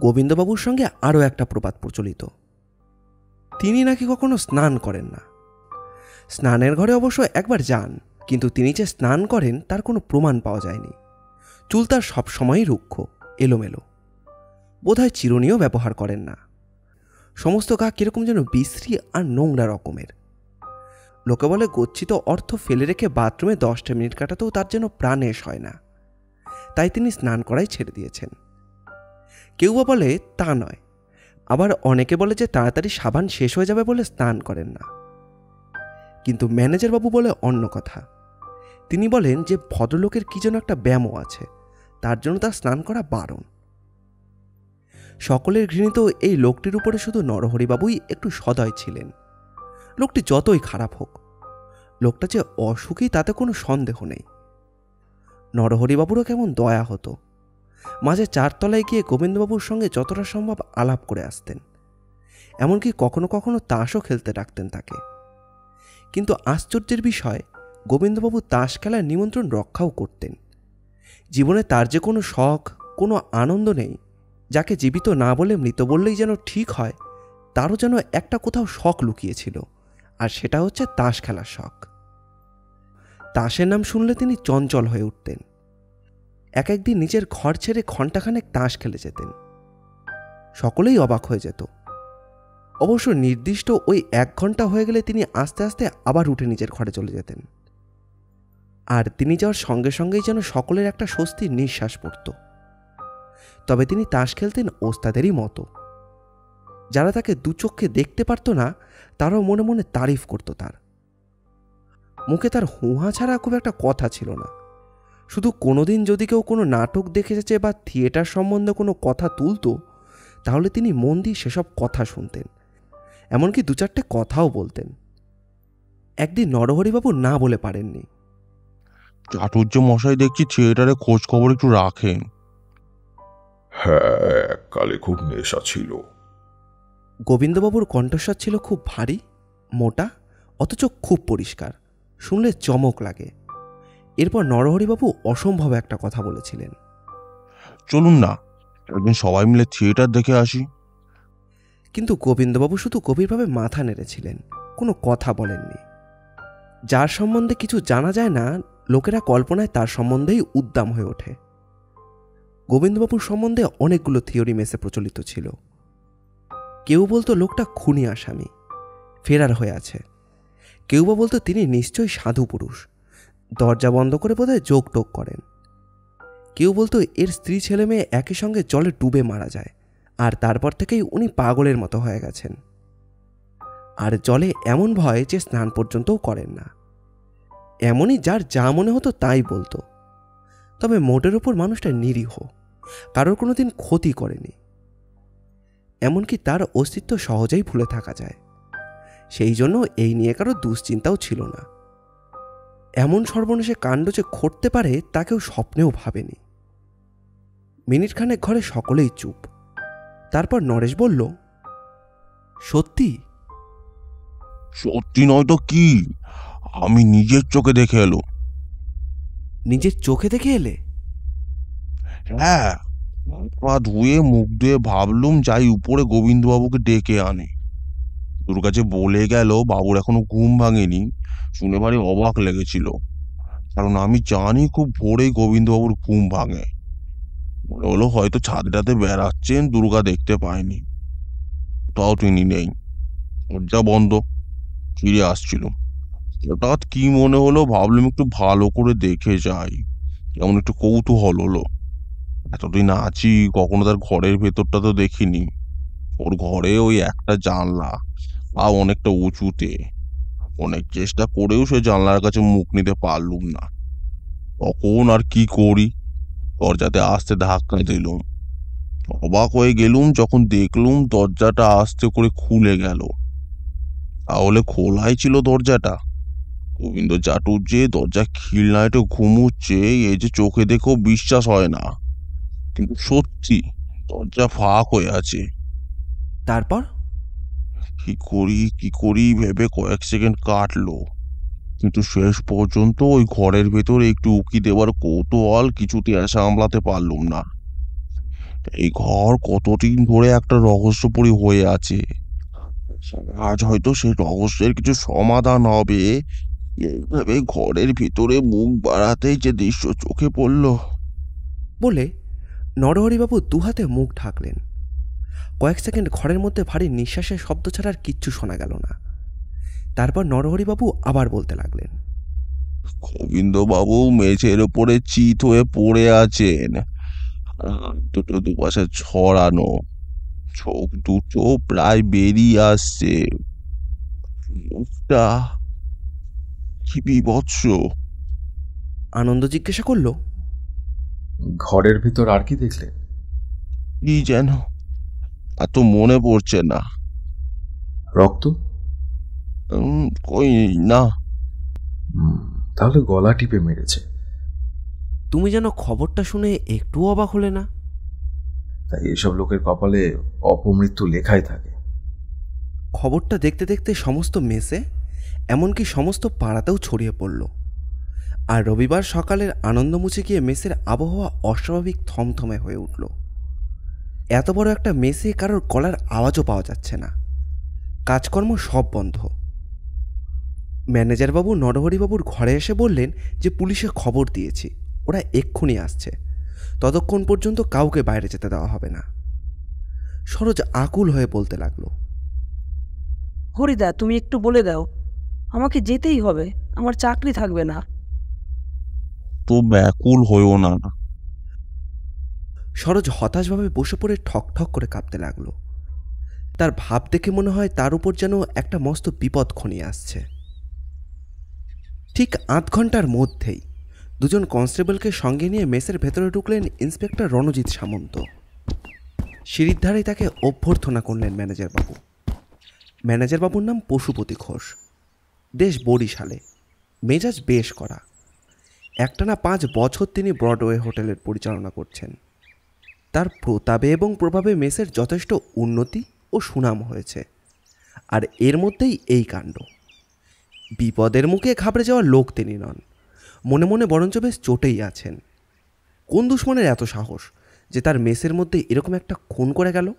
গোবিন্দবাবুর সঙ্গে আরও একটা প্রবাদ প্রচলিত, তিনি নাকি কখনো স্নান করেন না। স্নানের ঘরে অবশ্য একবার যান, কিন্তু তিনি যে স্নান করেন তার কোনো প্রমাণ পাওয়া যায়নি। চুল তার সবসময়ই রুক্ষ এলোমেলো, বোধহয় চিরুনিও ব্যবহার করেন না। সমস্ত গা কীরকম যেন বিশ্রী আর নোংরা রকমের। লোকে বলে গচ্ছিত অর্থ ফেলে রেখে বাথরুমে 10 মিনিট কাটাতেও তার যেন প্রাণেশ হয় না, তাই তিনি স্নান করাই ছেড়ে দিয়েছেন। কেউ বা বলে তা নয়, আবার অনেকে বলে যে তাড়াতাড়ি সাবান শেষ হয়ে যাবে বলে স্নান করেন না। কিন্তু ম্যানেজারবাবু বলে অন্য কথা, তিনি বলেন যে ভদ্রলোকের কী যেন একটা ব্যামো আছে, তার জন্য তার স্নান করা বারণ। সকলের ঘৃণিত এই লোকটির উপরে শুধু নরহরিবাবুই একটু সদয় ছিলেন। লোকটি যতই খারাপ হোক, লোকটা যে অসুখী তাতে কোনো সন্দেহ নেই। নরহরিবাবুরও কেমন দয়া হতো, মাঝে চারতলায় গিয়ে গোবিন্দবাবুর সঙ্গে যতটা সম্ভব আলাপ করে আসতেন, এমনকি কখনো কখনো তাসও খেলতে ডাকতেন তাকে। কিন্তু আশ্চর্যের বিষয়, গোবিন্দবাবু তাস খেলার নিমন্ত্রণ রক্ষাও করতেন। জীবনে তার যে কোনো শখ, কোনো আনন্দ নেই, যাকে জীবিত না বলে মৃত বললেই যেন ঠিক হয়, তারও যেন একটা কোথাও শখ লুকিয়েছিল, আর সেটা হচ্ছে তাস খেলার শখ। তাসের নাম শুনলে তিনি চঞ্চল হয়ে উঠতেন। এক একদিন নিজের ঘর ছেড়ে ঘণ্টাখানেক তাস খেলে যেতেন। সকলেই অবাক হয়ে যেত। অবশ্য নির্দিষ্ট ওই এক ঘণ্টা হয়ে গেলে তিনি আস্তে আস্তে আবার উঠে নিজের ঘরে চলে যেতেন, আর তিনি যাওয়ার সঙ্গে সঙ্গেই যেন সকলের একটা স্বস্তির নিঃশ্বাস পড়ত। তবে তিনি তাস খেলতেন ওস্তাদেরই মতো। যারা তাকে দুচক্ষে দেখতে পারত না তারাও মনে মনে তারিফ করত তার। মুখে তার হুঁহা ছাড়া খুব একটা কথা ছিল না। শুধু কোনোদিন যদি কেউ কোনো নাটক দেখেছে বা থিয়েটার সম্বন্ধে কোনো কথা তুলত, তাহলে তিনি মন দিয়ে সেসব কথা শুনতেন, এমনকি দু চারটে কথাও বলতেন। একদিন নরহরিবাবু না বলে পারেননি। চাটুর্য মশাই দেখছি থিয়েটারে খোঁজ খবর একটু রাখেন। হ্যাঁ, এককালে খুব নেশা ছিল। গোবিন্দবাবুর কণ্ঠস্বর ছিল খুব ভারী, মোটা, অথচ খুব পরিষ্কার, শুনলে চমক লাগে। এরপর নরহরিবাবু অসম্ভব একটা কথা বলেছিলেন, চলুন না একদিন সবাই মিলে থিয়েটার দেখে আসি। কিন্তু গোবিন্দবাবু শুধু গভীরভাবে মাথা নেড়েছিলেন, কোনো কথা বলেননি। যার সম্বন্ধে কিছু জানা যায় না, লোকেরা কল্পনায় তার সম্বন্ধেই উদ্দাম হয়ে ওঠে। গোবিন্দবাবুর সম্বন্ধে অনেকগুলো থিওরি মেসে প্রচলিত ছিল। কেউ বলতো লোকটা খুনি আসামি, ফেরার হয়ে আছে। কেউ বা বলতো তিনি নিশ্চয়ই সাধু পুরুষ, দরজা বন্ধ করে বোধহয় যোগটোগ করেন। কেউ বলতো এর স্ত্রী ছেলে মেয়ে একই সঙ্গে জলে ডুবে মারা যায়, আর তারপর থেকেই উনি পাগলের মতো হয়ে গেছেন, আর জলে এমন ভয় যে স্নান পর্যন্তও করেন না। এমনই যার যা মনে হতো তাই বলতো। তবে মোটের ওপর মানুষটা নিরীহ, কারোর কোনো দিন ক্ষতি করেনি, এমনকি তার অস্তিত্ব সহজেই ভুলে থাকা যায়। সেই জন্য এই নিয়ে কারো দুশ্চিন্তাও ছিল না। এমন সর্বনেশে কাণ্ড যে ঘটতে পারে তা কেউ স্বপ্নেও ভাবেনি। মিনিটখানেক ঘরে সকলেই চুপ। তারপর নরেশ বলল, সত্যি? সত্যি নয় তো কি, আমি নিজের চোখে দেখে এলো। নিজের চোখে দেখে এলে? হ্যাঁ, পা ধুয়ে মুখ ধুয়ে ভাবলুম যাই উপরে গোবিন্দবাবুকে ডেকে আনে। তোর কাছে বলে গেল বাবুর এখনো ঘুম ভাঙেনি, শুনে ভারী অবাক লেগেছিল, কারণ আমি জানি খুব ভোরেই গোবিন্দবাবুর ঘুম ভাঙে। মনে হলো হয়তো ছাদটাতে বেড়াচ্ছেন, দুর্গা দেখতে পায়নি, তাও তিনি নেই, দরজা বন্ধ, ফিরে আসছিল। হঠাৎ কি মনে হলো ভাবলাম একটু ভালো করে দেখে যাই, এমন একটু কৌতূহল হলো। এতদিন আছি, কখনো তার ঘরের ভেতরটা তো দেখিনি। ওর ঘরে ওই একটা জানলা, আর অনেকটা উঁচুতে। অনেক চেষ্টা করেও সে জানলার কাছে মুখ নিতে পারলুম না। তখন আর কি করি, দরজাতে আস্তে ধাক্কা দিলুম। অবাক হয়ে গেলুম যখন দেখলুম দরজাটা আস্তে করে খুলে গেল। তাহলে খোলাই ছিল দরজাটা। গোবিন্দ চাটুর্যে দরজা খিলনাইটে ঘুমুচ্ছে, এই যে চোখে দেখেও বিশ্বাস হয় না, কিন্তু সত্যি দরজা ফাঁক হয়ে আছে। তারপর কি করি ভেবে কয়েক সেকেন্ড কাটলো, কিন্তু শেষ পর্যন্ত ওই ঘরের ভেতরে একটু উকি দেওয়ার কৌতূহল কিছুতে সামলাতে পারলুম না। এই ঘর কতদিন ধরে একটা রহস্যপুরী হয়ে আছে, আজ হয়তো সেই রহস্যের কিছু সমাধান হবে। এইভাবে ঘরের ভিতরে মুখ বাড়াতেই যে দৃশ্য চোখে পড়ল। বলে নরহরিবাবু দুহাতে মুখ ঢাকলেন। কয়েক সেকেন্ড ঘরের মধ্যে ভারী নিঃশ্বাসের শব্দ ছাড়া আর কিচ্ছু শোনা গেল না। তারপর নরহরিবাবু আবার বলতে লাগলেন, গোবিন্দবাবু মেঝের ওপরে চিত হয়ে পড়ে আছেন, দুটো দুপাশে ছড়ানো, চোখ দুটো প্রায় বেরিয়ে আসছে, মুখটা কি বিভৎস। আনন্দ জিজ্ঞাসা করল, ঘরের ভিতর আর কি দেখলে? কি যেন, এত মনে পড়ছে না। রক্ত? কই না। তাহলে গলা টিপে মেরেছে। তুমি যেন খবরটা শুনে একটু অবাক হলে না? তাই এসব লোকের কপালে অপমৃত্যু লেখাই থাকে। খবরটা দেখতে দেখতে সমস্ত মেসে, এমনকি সমস্ত পাড়াতেও ছড়িয়ে পড়ল। আর রবিবার সকালের আনন্দ মুছে গিয়ে মেসের আবহাওয়া অস্বাভাবিক থমথমে হয়ে উঠল। এত বড় একটা মেসে কারোর গলার আওয়াজও পাওয়া যাচ্ছে না, काजकर्म सब बंध। मैनेजार बाबू नरहरि बाबूर घरे एसे बोलेन जे पुलिशे खबर दिएछि ओरा एक्षुनि आसछे, ततक्षण पर्यन्त काउके बाइरे जेते देওয়া होबे ना। सरोज आकुल हये बोलते लागलो, हरिदा तुमि एकटु बोले दाओ आमाके जेतेई होबे, आमार चाकरी थाकबे ना। तुम आकुल हयो ना। सरोज हताश भावे बसे पड़े ठक ठक करे काँपते लागलो। तार भाव देखे मने हय तार उपर जेनो एकटा मस्त विपद खनिये आसछे। ठीक आध घंटार मध्येई दुजन कन्स्टेबलके संगे निये मेसेर भेतरे ढुकलेन इन्सपेक्टर रणजित सामंत। सीढ़िर धारेई ताके अभ्यर्थना करलेन मैनेजार बाबू। मैनेजार बाबूर नाम पशुपति घोष, देश बरिशाले, मेजाज बेश करा। एकटाना 5 বছর तिनि ब्रडवे होटेलेर परिचालना करछेन। तार प्रतापे एबं प्रभावे मेसेर यथेष्ट उन्नति ओ सुनाम हयेछे, आर एर मध्येई एई कांड। विपदेर मुखे घाबड़े जावा लोक तिनि नन, मने मने बरंच बेश चोटेई आछेन। कोन दुश्मनेर एत साहस जे तार मेसेर मধ্যে एरकम एकटा खून करे गेल,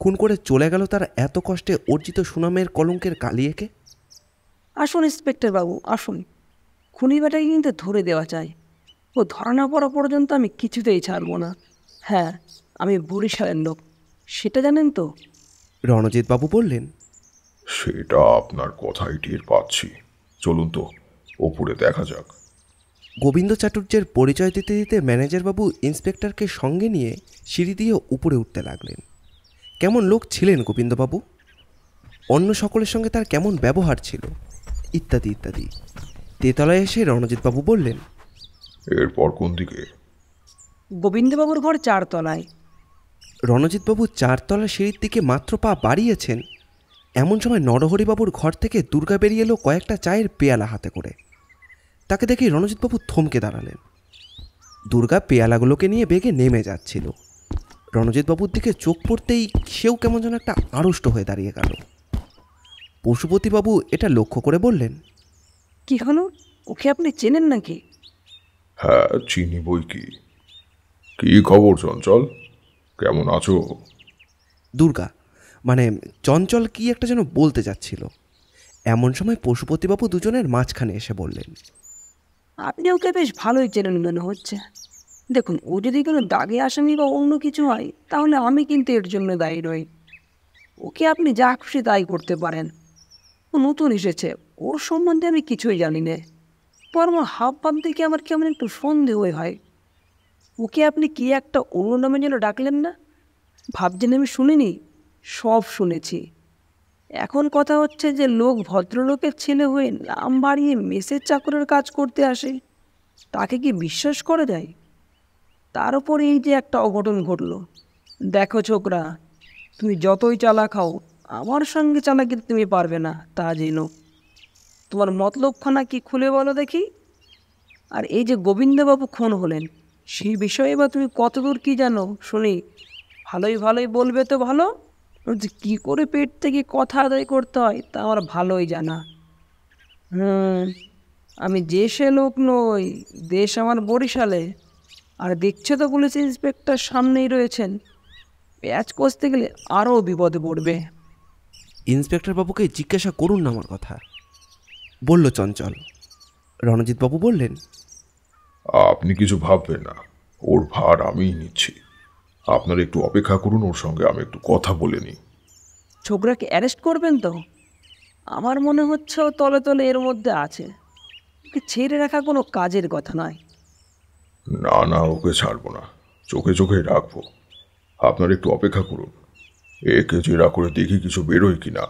खून करे चले गेल तार एत कष्टे अर्जित सुनामेर कलंकेर कालिएके। आसुन इन्सपेक्टर बाबू आसुन, खुनी बेटाके किन्तु धरे देवा चाई, ओ धरा ना पड़ा पर्यन्त आमि किछुतेई छाड़बो ना। हाँ आमि बरिशालेर लोक सेटा जानेन तो। रणजित बाबू बोललेन, সেটা আপনার কথাই টের পাচ্ছি, চলুন তো ওপরে দেখা যাক। গোবিন্দ চাটুর্যের পরিচয় দিতে দিতে ম্যানেজার বাবু ইন্সপেক্টরকে সঙ্গে নিয়ে সিঁড়ি দিয়ে উপরে উঠতে লাগলেন। কেমন লোক ছিলেন গোবিন্দবাবু, অন্য সকলের সঙ্গে তার কেমন ব্যবহার ছিল, ইত্যাদি ইত্যাদি। তেতলায় এসে রণজিৎবাবু বললেন, এরপর কোন দিকে? গোবিন্দবাবুর ঘর 4 তলায়। রণজিৎবাবু 4 তলা সিঁড়ির দিকে মাত্র পা বাড়িয়েছেন, এমন সময় নরহরিবাবুর ঘর থেকে দুর্গা বেরিয়ে এলো কয়েকটা চায়ের পেয়ালা হাতে করে। তাকে দেখে রণজিৎবাবু থমকে দাঁড়ালেন। দুর্গা পেয়ালাগুলোকে নিয়ে বেগে নেমে যাচ্ছিল। রণজিৎবাবুর দিকে চোখ পড়তেই সেও কেমন যেন একটা আড়ষ্ট হয়ে দাঁড়িয়ে গেল। পশুপতিবাবু এটা লক্ষ্য করে বললেন, কি হলো, ওকে আপনি চেনেন নাকি? হ্যাঁ চিনি বই কি। কি খবর চঞ্চল, কেমন আছো? দুর্গা মানে চঞ্চল কি একটা যেন বলতে যাচ্ছিল, এমন সময় পশুপতিবাবু দুজনের মাঝখানে এসে বললেন, আপনি ওকে বেশ ভালোই চেনেন মনে হচ্ছে। দেখুন ও যদি কোনো দাগে আসামি বা অন্য কিছু হয় তাহলে আমি কিন্তু এর জন্য দায়ী নই। ওকে আপনি যা খুশি তাই করতে পারেন। ও নতুন এসেছে, ওর সম্বন্ধে আমি কিছুই জানি না। পর আমার হাবভাব দেখে আমার কেমন একটু সন্দেহ হয়। ওকে আপনি কি একটা অন্য নামে যেন ডাকলেন না? ভাবছেন আমি শুনিনি, সব শুনেছি। এখন কথা হচ্ছে যে লোক ভদ্রলোকের ছেলে হয়ে নাম বাড়িয়ে মেসের চাকরের কাজ করতে আসে, তাকে কি বিশ্বাস করা যায়? তার উপর এই যে একটা অঘটন ঘটল। দেখো ছোকরা, তুমি যতই চালাক হও আমার সঙ্গে চালাকি তুমি পারবে না, তা জেনো। তোমার মতলবখানা কি খুলে বলো দেখি। আর এই যে গোবিন্দবাবু খুন হলেন সেই বিষয়ে বা তুমি কতদূর কী জানো শুনি। ভালোই ভালোই বলবে তো ভালো, যে কী করে পেট থেকে কথা আদায় করতে হয় তা আমার ভালোই জানা। আমি দেশে লোক নই, দেশ আমার বরিশালে। আর দেখছে তো পুলিশ ইন্সপেক্টর সামনেই রয়েছেন, প্যাচ কষতে গেলে আরও বিপদে পড়বে। ইন্সপেক্টর বাবুকে জিজ্ঞাসা করুন না আমার কথা, বলল চঞ্চল। রণজিৎ বাবু বললেন, আপনি কিছু ভাববেন না, ওর ভার আমিই নিচ্ছি। আপনারা একটু অপেক্ষা করুন, ওর সঙ্গে আমি একটু কথা বলে নিই। ছোকরাকে অ্যারেস্ট করবেন তো? আমার মনে হচ্ছে ও তলে তলে এর মধ্যে আছে, ওকে ছেড়ে রাখা কোনো কাজের কথা নয়। না না, ওকে ছাড়বো না, চোখে চোখে রাখবো। আপনারা একটু অপেক্ষা করুন, একে জেরা করে দেখি কিছু বেরোয় কি না।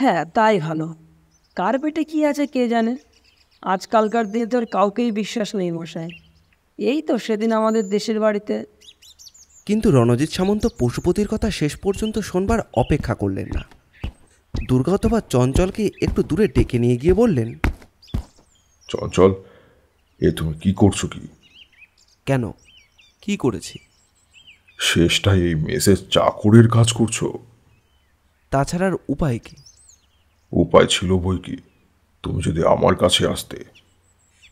হ্যাঁ তাই ভালো, কার পেটে কী আছে কে জানে। আজকালকার দিনে তো কাউকেই বিশ্বাস নেই মশাই। এই তো সেদিন আমাদের দেশের বাড়িতে। কিন্তু রণজিৎ সামন্ত পশুপতির কথা শেষ পর্যন্ত শোনবার অপেক্ষা করলেন না। দুর্গা অথবা চঞ্চলকে একটু দূরে ডেকে নিয়ে গিয়ে বললেন, চঞ্চল এ তুমি কি করছো? কি কেন, কি করেছি? শেষটায় এই মেসেজ চাকরির কাজ করছো? তাছাড়ার উপায় কি? উপায় ছিল বই কি, তুমি যদি আমার কাছে আসতে।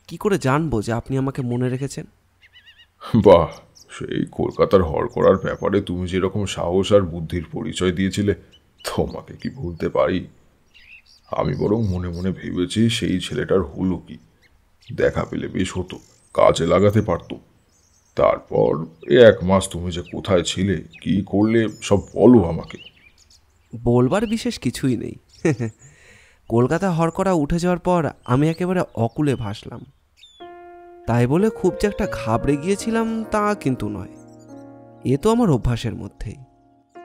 কি করে জানবো যে আপনি আমাকে মনে রেখেছেন? বাহ, সেই কলকাতার হড় করার ব্যাপারে তুমি যেরকম সাহস আর বুদ্ধির পরিচয় দিয়েছিলে তোমাকে কি ভুলতে পারি? আমি বরং মনে মনে ভেবেছি সেই ছেলেটার হলো কি, দেখা পেলে বেশ হতো, কাজে লাগাতে পারতো। তারপর এ এক মাস তুমি যে কোথায় ছিলে, কি করলে, সব বলো আমাকে। বলবার বিশেষ কিছুই নেই। কলকাতা হরকড়া উঠে যাওয়ার পর আমি একেবারে অকুলে ভাসলাম। তাই বলে খুব যে একটা ঘাবড়ে গিয়েছিলাম তা কিন্তু নয়, এ তো আমার অভ্যাসের মধ্যেই,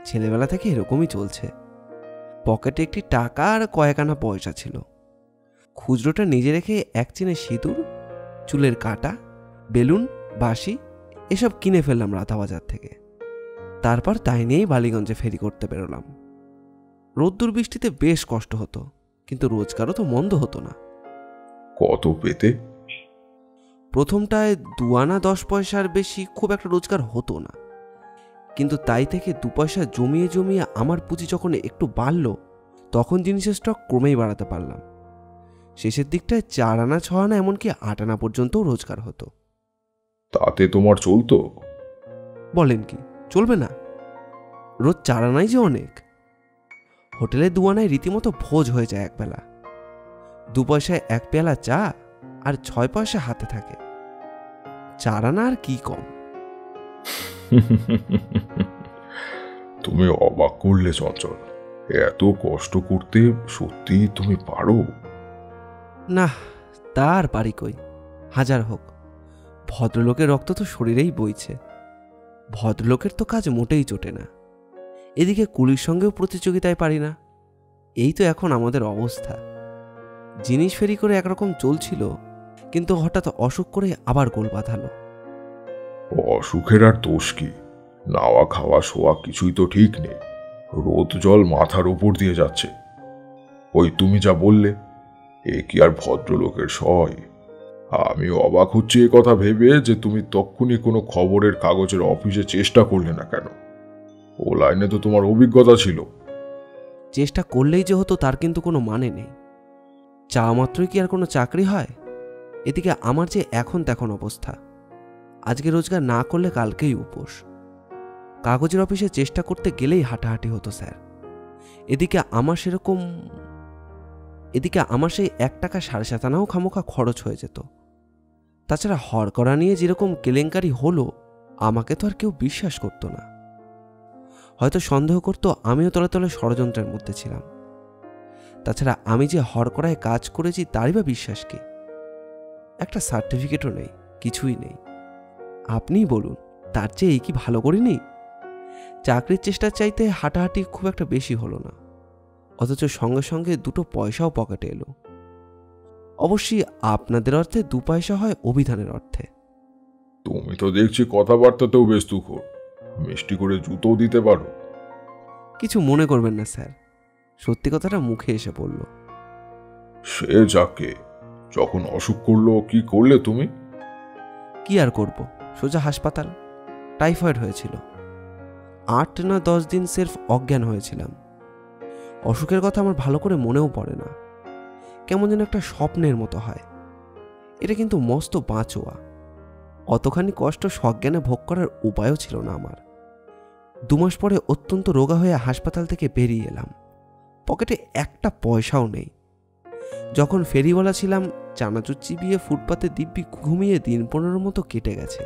ছেলেবেলা থেকে এরকমই চলছে। পকেটে একটি টাকা আর কয়েকানা পয়সা ছিল, খুচরোটা নিজে রেখে এক চিনে সিঁদুর, চুলের কাটা, বেলুন, বাঁশি এসব কিনে ফেললাম রাতাবাজার থেকে। তারপর তাই নিয়েই বালিগঞ্জে ফেরি করতে বেরোলাম। রোদ্দুর বৃষ্টিতে বেশ কষ্ট হতো, কিন্তু রোজগারও তো মন্দ হতো না। কত পেতে? প্রথমটায় 2 আনা 10 পয়সার বেশি খুব একটা রোজগার হতো না, কিন্তু তাই থেকে 2 পয়সা জমিয়ে জমিয়ে আমার পুঁজি যখন একটু বাড়ল, তখন জিনিসের স্টক ক্রমেই বাড়াতে পারলাম। শেষের দিকটায় 4 আনা 6 আনা এমনকি 8 আনা পর্যন্তও রোজগার হতো। তাতে তোমার চলতো? বলেন কি, চলবে না? রোজ 4 আনাই যে অনেক। হোটেলে 2 আনায় রীতিমতো ভোজ হয়ে যায় একবেলা। 2 পয়সায় 1 পেয়ালা চা আর 6 পয়সা হাতে থাকে। 4 আনা আর কি কম? তুমি অবাক করলে চঞ্চল, এত কষ্ট করতে সত্যি তুমি পারো? না, তার পারি কই। হাজার হোক, ভদ্রলোকের রক্ত তো শরীরেই বইছে, ভদ্রলোকের তো কাজ মোটেই জোটে না। এদিকে কুলির সঙ্গেও প্রতিযোগিতায় পারি না। এই তো এখন আমাদের অবস্থা। জিনিস ফেরি করে একরকম চলছিল, কিন্তু হঠাৎ অসুখ করে আবার গোল বাঁধালো। অসুখের আর দোষ কি? নাওয়া খাওয়া শোয়া কিছুই তো ঠিক নেই, রোদ জল মাথার উপর দিয়ে যাচ্ছে। ওই তুমি যা বললে, এ কি আর ভদ্রলোকের সয়? আমি অবাক হচ্ছি এ কথা ভেবে যে তুমি তক্ষুনি কোনো খবরের কাগজের অফিসে চেষ্টা করলে না কেন। ও লাইনে তো তোমার অভিজ্ঞতা ছিল। চেষ্টা করলেই যে হতো তার কিন্তু কোনো মানে নেই। চা মাত্রই কি আর কোনো চাকরি হয়? এদিকে আমার যে এখন তখন অবস্থা, আজকে রোজগার না করলে কালকেই উপোস। কাগজের অফিসে চেষ্টা করতে গেলেই হাঁটাহাঁটি হতো স্যার। এদিকে আমার সেই 1 টাকা 7.5 আনাও খামোখা খরচ হয়ে যেত। তাছাড়া হরকড়া নিয়ে যেরকম কেলেঙ্কারি হলো, আমাকে তো আর কেউ বিশ্বাস করতো না, হয়তো সন্দেহ করতো আমিও তলে তলে ষড়যন্ত্রের মধ্যে ছিলাম। তাছাড়া আমি যে হরকড়ায় কাজ করেছি তারই বা বিশ্বাস কি? একটা সার্টিফিকেটও নেই, কিছুই নেই। আপনিই বলুন, তার চেয়ে এই কি ভালো করিনি? চাকরির চেষ্টা চাইতে হাঁটাহাঁটি খুব একটা বেশি হলো না, অথচ সঙ্গে সঙ্গে 2 পয়সাও পকেটে এলো। অবশ্যই আপনাদের অর্থে 2 পয়সা হয় অভিধানের অর্থে। তুমি তো দেখছি কথাবার্তাতেও বেশ তুখোড়, মিষ্টি করে জুতো দিতে পারো। কিছু মনে করবেন না স্যার, সত্যি কথাটা মুখে এসে পড়ল। সে যাকে, যখন অসুখ করলো কি করলে তুমি? কি আর করব, সোজা হাসপাতাল। টাইফয়েড হয়েছিল, 8 না 10 দিন সেরফ অজ্ঞান হয়েছিলাম। অসুখের কথা আমার ভালো করে মনেও পড়ে না, কেমন যেন একটা স্বপ্নের মতো হয়। এটা কিন্তু মস্ত বাঁচোয়া, অতখানি কষ্ট সজ্ঞানে ভোগ করার উপায়ও ছিল না আমার। 2 মাস পরে অত্যন্ত রোগা হয়ে হাসপাতাল থেকে বেরিয়ে এলাম, পকেটে 1 পয়সাও নেই। যখন ফেরিওয়ালা ছিলাম, চানাচুর চিবিয়ে ফুটপাতে দিব্যি ঘুমিয়ে দিন 15 মতো কেটে গেছে।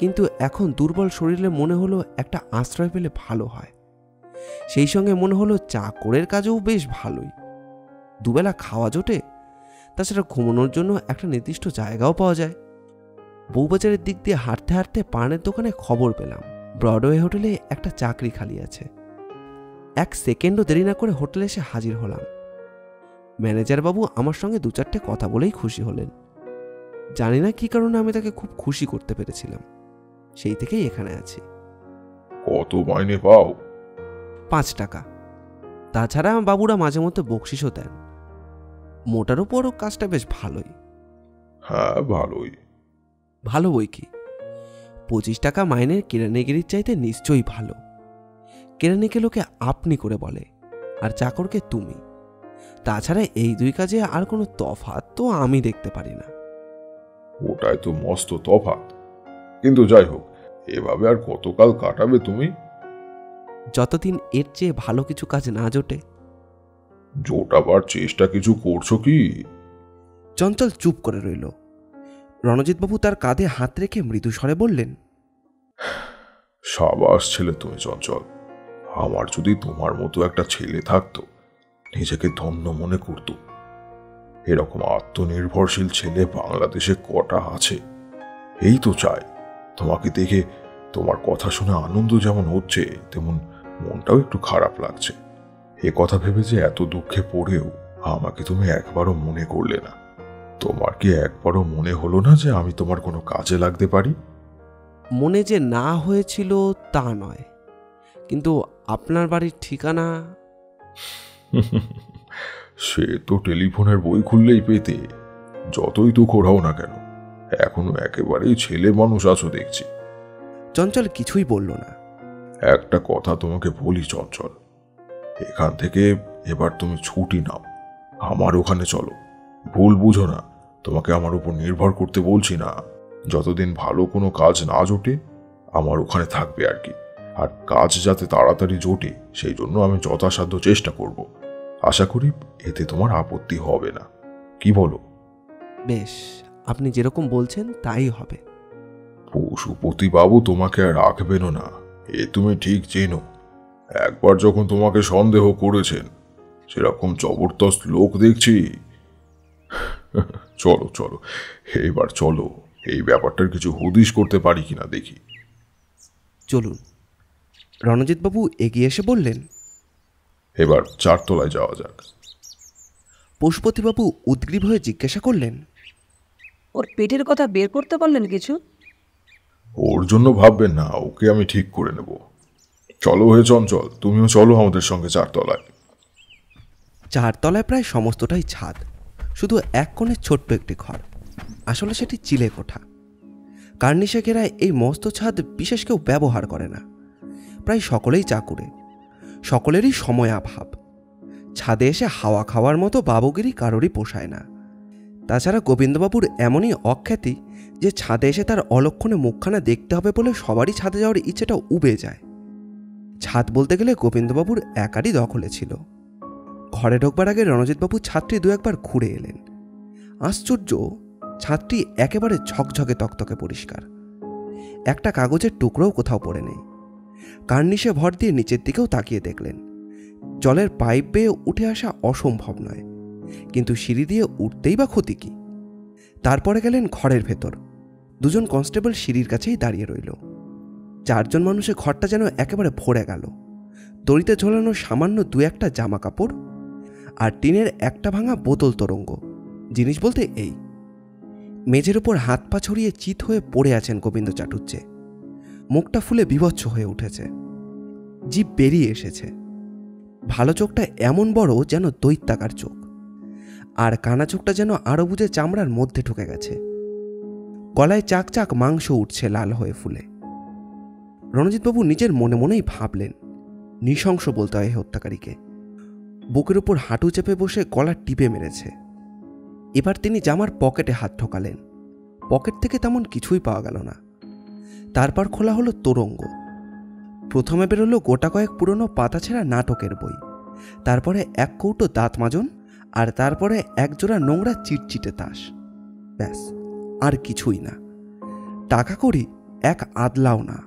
কিন্তু এখন দুর্বল শরীরে মনে হলো একটা আশ্রয় পেলে ভালো হয়। সেই সঙ্গে মনে হলো চাকরের কাজও বেশ ভালোই, দুবেলা খাওয়া জোটে, তাছাড়া ঘুমানোর জন্য একটা নির্দিষ্ট জায়গাও পাওয়া যায়। বউবাজারের দিক দিয়ে হাঁটতে হাঁটতে পানের দোকানে খবর পেলাম ব্রডওয়ে হোটেলে একটা চাকরি খালি আছে। 1 সেকেন্ডও দেরি না করে হোটেলে এসে হাজির হলাম। ম্যানেজারবাবু আমার সঙ্গে 2-4টে কথা বলেই খুশি হলেন। জানি না কি কারণে আমি তাকে খুব খুশি করতে পেরেছিলাম। সেই থেকেই এখানে আছি। কত মাইনে পাও? 5 টাকা। তাছাড়া বাবুরা মাঝে মধ্যে বকশিসও দেন। মোটার উপরও কাজটা বেশ ভালোই। হ্যাঁ, ভালোই। ভালো বই কি, 25 টাকা মাইনের কেরানিগিরির চাইতে নিশ্চয়ই ভালো। কেরানিকে লোকে আপনি করে বলে, আর চাকরকে তুমি। তাছাড়া এই দুই কাজে আর কোনো তফাৎ তো আমি দেখতে পারি না। ওটাই তো মস্ত তফাৎ। কিন্তু যাই হোক, এভাবে আর কতকাল কাটাবে তুমি? যতদিন এর চেয়ে ভালো কিছু কাজ না জোটে। জোটাবার চেষ্টা কিছু করছো কি? চঞ্চল চুপ করে রইল। রণজিৎবাবু তার কাঁধে হাত রেখে মৃদু স্বরে বললেন, সাবাস ছেলে তুমি চঞ্চল, আমার যদি তোমার মতো একটা ছেলে থাকতো নিজেকে ধন্য মনে করত। এরকম আত্মনির্ভরশীল ছেলে বাংলাদেশে কটা আছে? এই তো চাই। তোমাকে দেখে, তোমার কথা শুনে আনন্দ যেমন হচ্ছে তেমন মনটাও একটু খারাপ লাগছে, এ কথা ভেবে যে এত দুঃখে পড়েও আমাকে তুমি একবারও মনে করলে না। তোমার কি একবারও মনে হলো না যে আমি তোমার কোনো কাজে লাগতে পারি? মনে যে না হয়েছিল তা নয়, কিন্তু আপনার বাড়ির ঠিকানা। সে তো টেলিফোনের বই খুললেই পেতে, যতই তো কোরাও না কেন এখনো একেবারেই ছেলে মানুষ আছো দেখছি। চঞ্চল কিছুই বলল না। একটা কথা তোমাকে বলি চঞ্চল, এখান থেকে এবার তুমি ছুটি নাও, আমার ওখানে চলো। ভুল বুঝো না, তোমাকে আমার উপর নির্ভর করতে বলছি না। যতদিন ভালো কোনো কাজ না জোটে আমার ওখানে থাকবে আর কি। আর কাজ যাতে তাড়াতাড়ি জোটে সেই জন্য আমি যথাসাধ্য চেষ্টা করব। আশা করি এতে তোমার আপত্তি হবে না, কি বলো? বেশ, আপনি যেরকম বলছেন তাই হবে। পশুপতিবাবু তোমাকে আর রাখবেনও না, এ তুমি ঠিক চেনো। একবার যখন তোমাকে সন্দেহ করেছেন, সেরকম জবরদস্ত লোক দেখছি। চলো চলো, এবার চলো, এই ব্যাপারটার কিছু হদিশ করতে পারি কিনা দেখি। চলুন। রণজিৎবাবু এগিয়ে এসে বললেন, এবার চারতলায় যাওয়া যাক। পশুপতিবাবু উদ্গ্রীব হয়ে জিজ্ঞাসা করলেন, ওর পেটের কথা বের করতে পারলেন কিছু? ওর জন্য ভাববেন না, ওকে আমি ঠিক করে নেব। চলো হে চঞ্চল, তুমিও চলো আমাদের সঙ্গে চারতলায়। চারতলায় প্রায় সমস্তটাই ছাদ, শুধু এক কোণে ছোট্ট একটি ঘর, আসলে সেটি চিলে কোঠা। কার্নিশে ঘেরা এই মস্ত ছাদ বিশেষ কেউ ব্যবহার করে না, প্রায় সকলেই চাকুরে, সকলেরই সময় অভাব। ছাদে এসে হাওয়া খাওয়ার মতো বাবুগিরি কারোরই পোষায় না। তাছাড়া গোবিন্দবাবুর এমনই অখ্যাতি যে ছাদে এসে তার অলক্ষণে মুখখানা দেখতে হবে বলে সবারই ছাদে যাওয়ার ইচ্ছেটা উবে যায়। ছাদ বলতে গেলে গোবিন্দবাবুর একারই দখলে ছিল। ঘরে ঢোকবার আগে রণজিৎবাবু ছাদটি দু একবার ঘুরে এলেন। আশ্চর্য, ছাদটি একেবারে ঝকঝকে তকতকে পরিষ্কার, একটা কাগজের টুকরোও কোথাও পড়ে নেই। কার্নিশে ভর দিয়ে নিচের দিকেও তাকিয়ে দেখলেন, জলের পাইপ বেয়ে উঠে আসা অসম্ভব নয়, কিন্তু সিঁড়ি দিয়ে উঠতেই বা ক্ষতি কি? তারপরে গেলেন ঘরের ভেতর। দুজন কনস্টেবল সিঁড়ির কাছেই দাঁড়িয়ে রইল। চারজন মানুষে ঘরটা যেন একেবারে ভরে গেল। দড়িতে ঝোলানো সামান্য দু একটা জামা কাপড় আর টিনের একটা ভাঙা বোতল তরঙ্গ, জিনিস বলতে এই। মেঝের ওপর হাত পা ছড়িয়ে চিত হয়ে পড়ে আছেন গোবিন্দ চাটুজ্জে। মুখটা ফুলে বিভৎস হয়ে উঠেছে, জিভ বেরিয়ে এসেছে। ভালো চোখটা এমন বড় যেন দৈত্যাকার চোখ, আর কানা চোখটা যেন আরও বুঝে চামড়ার মধ্যে ঢুকে গেছে। গলায় চাক চাক মাংস উঠছে লাল হয়ে ফুলে। রণজিৎবাবু নিজের মনে মনেই ভাবলেন, নৃশংস বলতে হয় হত্যাকারীকে। বুকের ওপর হাঁটু চেপে বসে গলা টিপে মেরেছে। এবার তিনি জামার পকেটে হাত ঢোকালেন, পকেট থেকে তেমন কিছুই পাওয়া গেল না। তারপর খোলা হলো তোরঙ্গ। প্রথমে বেরোলো গোটা কয়েক পুরনো পাতাছেঁড়া নাটকের বই, তারপরে এক কৌটো দাঁত মাজন, আর তারপরে একজোড়া নোংরা চিটচিটে তাস। ব্যাস, আর কিছুই না। টাকা করি এক আদলাও না।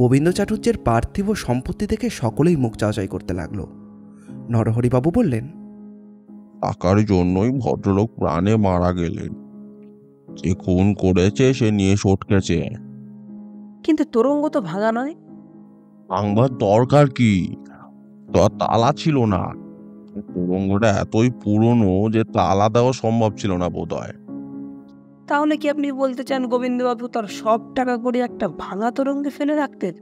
গোবিন্দ চাটুজ্জের পার্থিব সম্পত্তি দেখে সকলেই মুখ চাওয়াচাই করতে লাগলো। নরহরিবাবু বললেন, টাকার জন্যই ভদ্রলোক প্রাণে মারা গেলেন। যে খুন করেছে সে নিয়ে সটকেছে। কিন্তু তোরঙ্গ তো ভাঙা নয়। ভাঙবার দরকার কি? তালা ছিল না। তোরঙ্গটা এতই পুরনো যে তালা দেওয়া সম্ভব ছিল না বোধ হয়। তাহলে কি আপনি বলতে চান গোবিন্দবাবু তার সব টাকা করে একটা ভাঙা তোরঙ্গে ফেলে রাখতেন?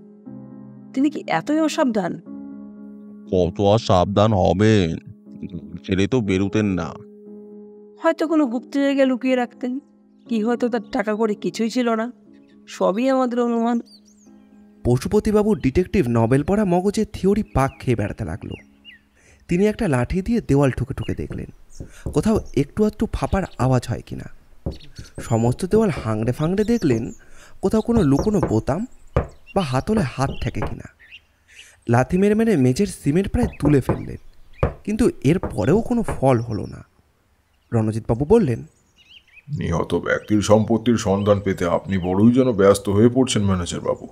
তিনি কি এতই অসাবধান? কত আর সাবধান হবেন, ছেলে তো বেরুতেন না। হয়তো কোনো গুপ্ত জায়গায় লুকিয়ে রাখতেন, কি হয়তো তার টাকা করে কিছুই ছিল না। সবই আমাদের অনুমান। পশুপতিবাবু ডিটেকটিভ নভেল পড়া মগজে থিওরি পাক খেয়ে বেড়াতে লাগলো। তিনি একটা লাঠি দিয়ে দেওয়াল ঠুকে ঠুকে দেখলেন কোথাও একটু আধটু ফাঁপার আওয়াজ হয় কিনা। সমস্ত দেওয়াল হাংড়ে ফাংড়ে দেখলেন কোথাও কোনো লুকোনো বোতাম বা হাতলে হাত থাকে কিনা। लाथी मेरे मेरे मेजर सीमेंट प्राय तुले फेललें किन्तु एर परेও कोनो फल हलो ना। रणजित बाबू बोलें, निहत व्यक्तिर सम्पत्तिर सन्धान पेते आपनि बड़ोई जेन व्यस्त हये पड़छेन मैनेजर बाबू।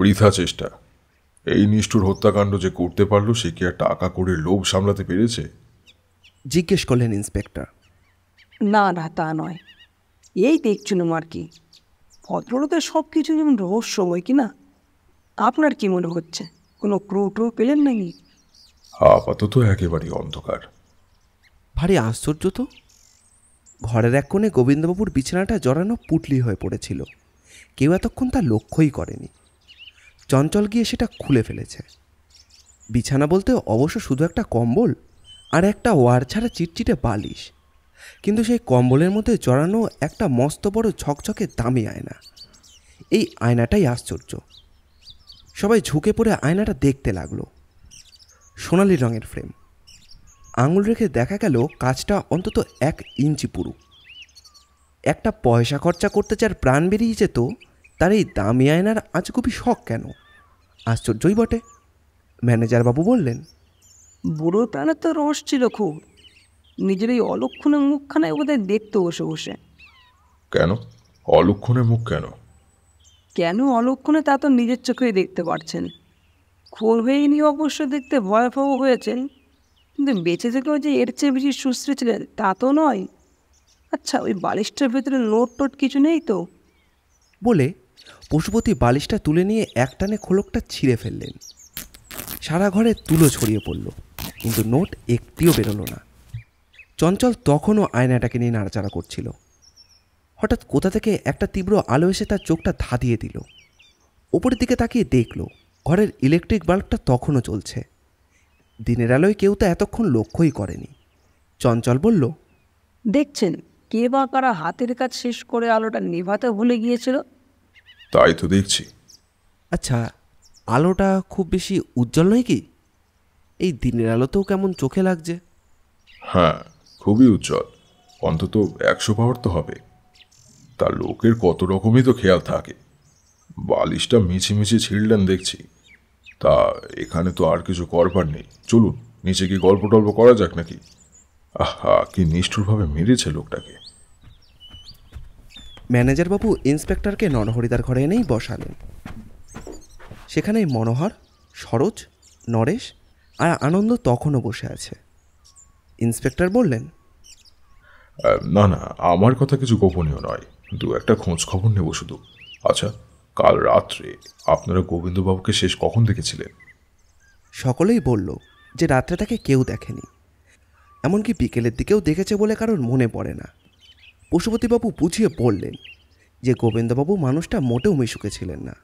बृथा चेष्टा एई निष्ठुर हत्याकाण्ड जे करते पारलो से कि टाका करे लोभ सामलाते पेरेछे? जिज्ञेस करलेन इन्सपेक्टर। ना ना ता नय, एई देखछुनुम आर कि भद्रलोकेर सबकिछु जेमन रहस्यमय किना। आपनार कि मने हच्छे कोनो क्रू टू पेलेन नाकि? আপাতত একেবারে অন্ধকার। ভারী আশ্চর্য তো। ঘরের এক কোণে গোবিন্দবাবুর বিছানাটা জড়ানো পুটলি হয়ে পড়েছিল। কেউ এতক্ষণ তা লক্ষ্যই করেনি। চঞ্চল গিয়ে সেটা খুলে ফেলেছে। বিছানা বলতে অবশ্য শুধু একটা কম্বল আর একটা ওয়ার ছাড়া চিটচিটে বালিশ, কিন্তু সেই কম্বলের মধ্যে জড়ানো একটা মস্ত বড় ঝকঝকে দামি আয়না। এই আয়নাটাই আশ্চর্য। সবাই ঝুঁকে পড়ে আয়নাটা দেখতে লাগলো। সোনালি রঙের ফ্রেম, আঙুল রেখে দেখা গেল কাজটা অন্তত 1 ইঞ্চি পুরু। একটা পয়সা খরচা করতে যার প্রাণ বেরিয়ে যেত তার এই দামি আয়নার আজ খুবই শখ কেন? আশ্চর্যই বটে। ম্যানেজার বাবু বললেন, বুড়ো প্রাণের তো রস ছিল খুব, নিজের এই অলক্ষণে মুখখানায় বোধ হয় দেখতো বসে বসে। কেন অলক্ষণে মুখ? কেন কেন অলক্ষণে তা তো নিজের চোখেই দেখতে পারছেন। খোল হয়েই নিয়ে অবশ্য দেখতে ভয়াবহ হয়েছেন, কিন্তু বেঁচে থেকেও যে এর চেয়ে বেশি সুশ্রী ছিলেন তা তো নয়। আচ্ছা, ওই বালিশটার ভেতরে লোট টোট কিছু নেই তো? বলে পশুপতি বালিশটা তুলে নিয়ে একটানে খোলকটা ছিঁড়ে ফেললেন। সারা ঘরে তুলো ছড়িয়ে পড়ল, কিন্তু নোট একটিও বেরোলো না। চঞ্চল তখনও আয়নাটাকে নিয়ে নাড়াচাড়া করছিল। হঠাৎ কোথা থেকে একটা তীব্র আলো এসে তার চোখটা ধাঁধিয়ে দিল। ওপরের দিকে তাকিয়ে দেখল ঘরের ইলেকট্রিক বাল্বটা তখনও চলছে। দিনের আলোয় কেউ তা এতক্ষণ লক্ষ্যই করেনি। চঞ্চল বলল, দেখছেন কে বা কারা হাতের কাজ শেষ করে আলোটা নিভাতে ভুলে গিয়েছিল? তাই তো দেখছি। আচ্ছা, আলোটা খুব বেশি উজ্জ্বল নয় কি? এই দিনের আলোতেও কেমন চোখে লাগছে। হ্যাঁ, খুবই উজ্জ্বল, অন্তত 100 পাওয়ার তো হবে। তা লোকের কত রকমই তো খেয়াল থাকে। বালিশটা মিছিমিছি ছিঁড়লেন দেখছি, তা এখানে তো আর কিছু করবার নেই। চলুন নিচে গিয়ে গল্প টল্প করা যাক নাকি। আহা, কি নিষ্ঠুরভাবে মেরেছে লোকটাকে। ম্যানেজারবাবু ইন্সপেক্টরকে নরহরিদার ঘরে এনেই বসালেন। সেখানে মনোহর, সরোজ, নরেশ আর আনন্দ তখনও বসে আছে। ইন্সপেক্টর বললেন, না না, আমার কথা কিছু গোপনীয় নয়, দু একটা খোঁজ খবর নেব শুধু। আচ্ছা, কাল রাত্রে আপনারা গোবিন্দবাবুকে শেষ কখন দেখেছিলেন? সকলেই বলল যে রাত্রে তাকে কেউ দেখেনি, এমনকি বিকেলের দিকেও দেখেছে বলে কারণ মনে পড়ে না। পশুপতিবাবু বুঝিয়ে বললেন যে গোবিন্দবাবু মানুষটা মোটেও মিশুকে ছিলেন না,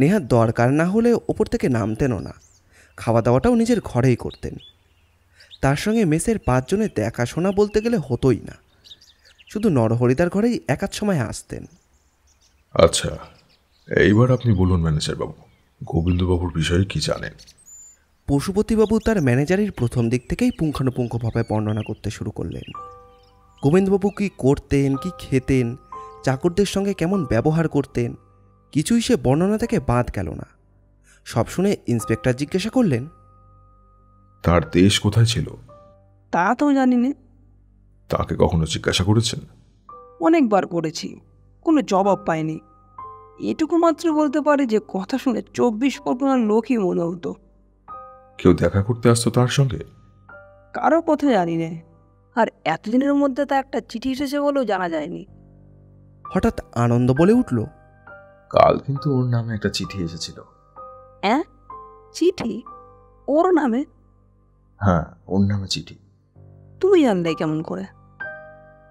নেহাত দরকার না হলে ওপর থেকে নামতেনও না, খাওয়া দাওয়াটাও নিজের ঘরেই করতেন। তার সঙ্গে মেসের 5 জনের দেখাশোনা বলতে গেলে হতোই না, শুধু নরহরিদার ঘরেই একাধ সময় আসতেন। আচ্ছা, এইবার আপনি বলুন ম্যানেজারবাবু, গোবিন্দবাবুর বিষয়ে কি জানেন? পশুপতিবাবু তার ম্যানেজারের প্রথম দিক থেকেই পুঙ্খানুপুঙ্খভাবে বর্ণনা করতে শুরু করলেন। গোবিন্দবাবু কি করতেন, কি খেতেন, চাকরদের সঙ্গে কেমন ব্যবহার করতেন, কিছুই সে বর্ণনা থেকে বাদ গেল না। সব শুনে ইন্সপেক্টর জিজ্ঞাসা করলেন, তার দেশ কোথায় ছিল? তা তো জানি না। তাকে কখনো জিজ্ঞাসা করেছেন? অনেকবার করেছি, কোনো জবাব পাইনি। এটুকু মাত্র বলতে পারি যে কথা শুনে 24 পরগনার লোকই মনে হতো। কেউ দেখা করতে আসতো তার সঙ্গে? কারো কথা জানি না, আর এতদিনের মধ্যে তা একটা চিঠি এসেছে বলেও জানা যায়নি। হঠাৎ আনন্দ বলে উঠল, কাল কিন্তু ওর নামে একটা চিঠি এসেছিল। হ্যাঁ, চিঠি ওর নামে? হ্যাঁ, ওর নামে চিঠি। তুমি জানলে কেমন করে?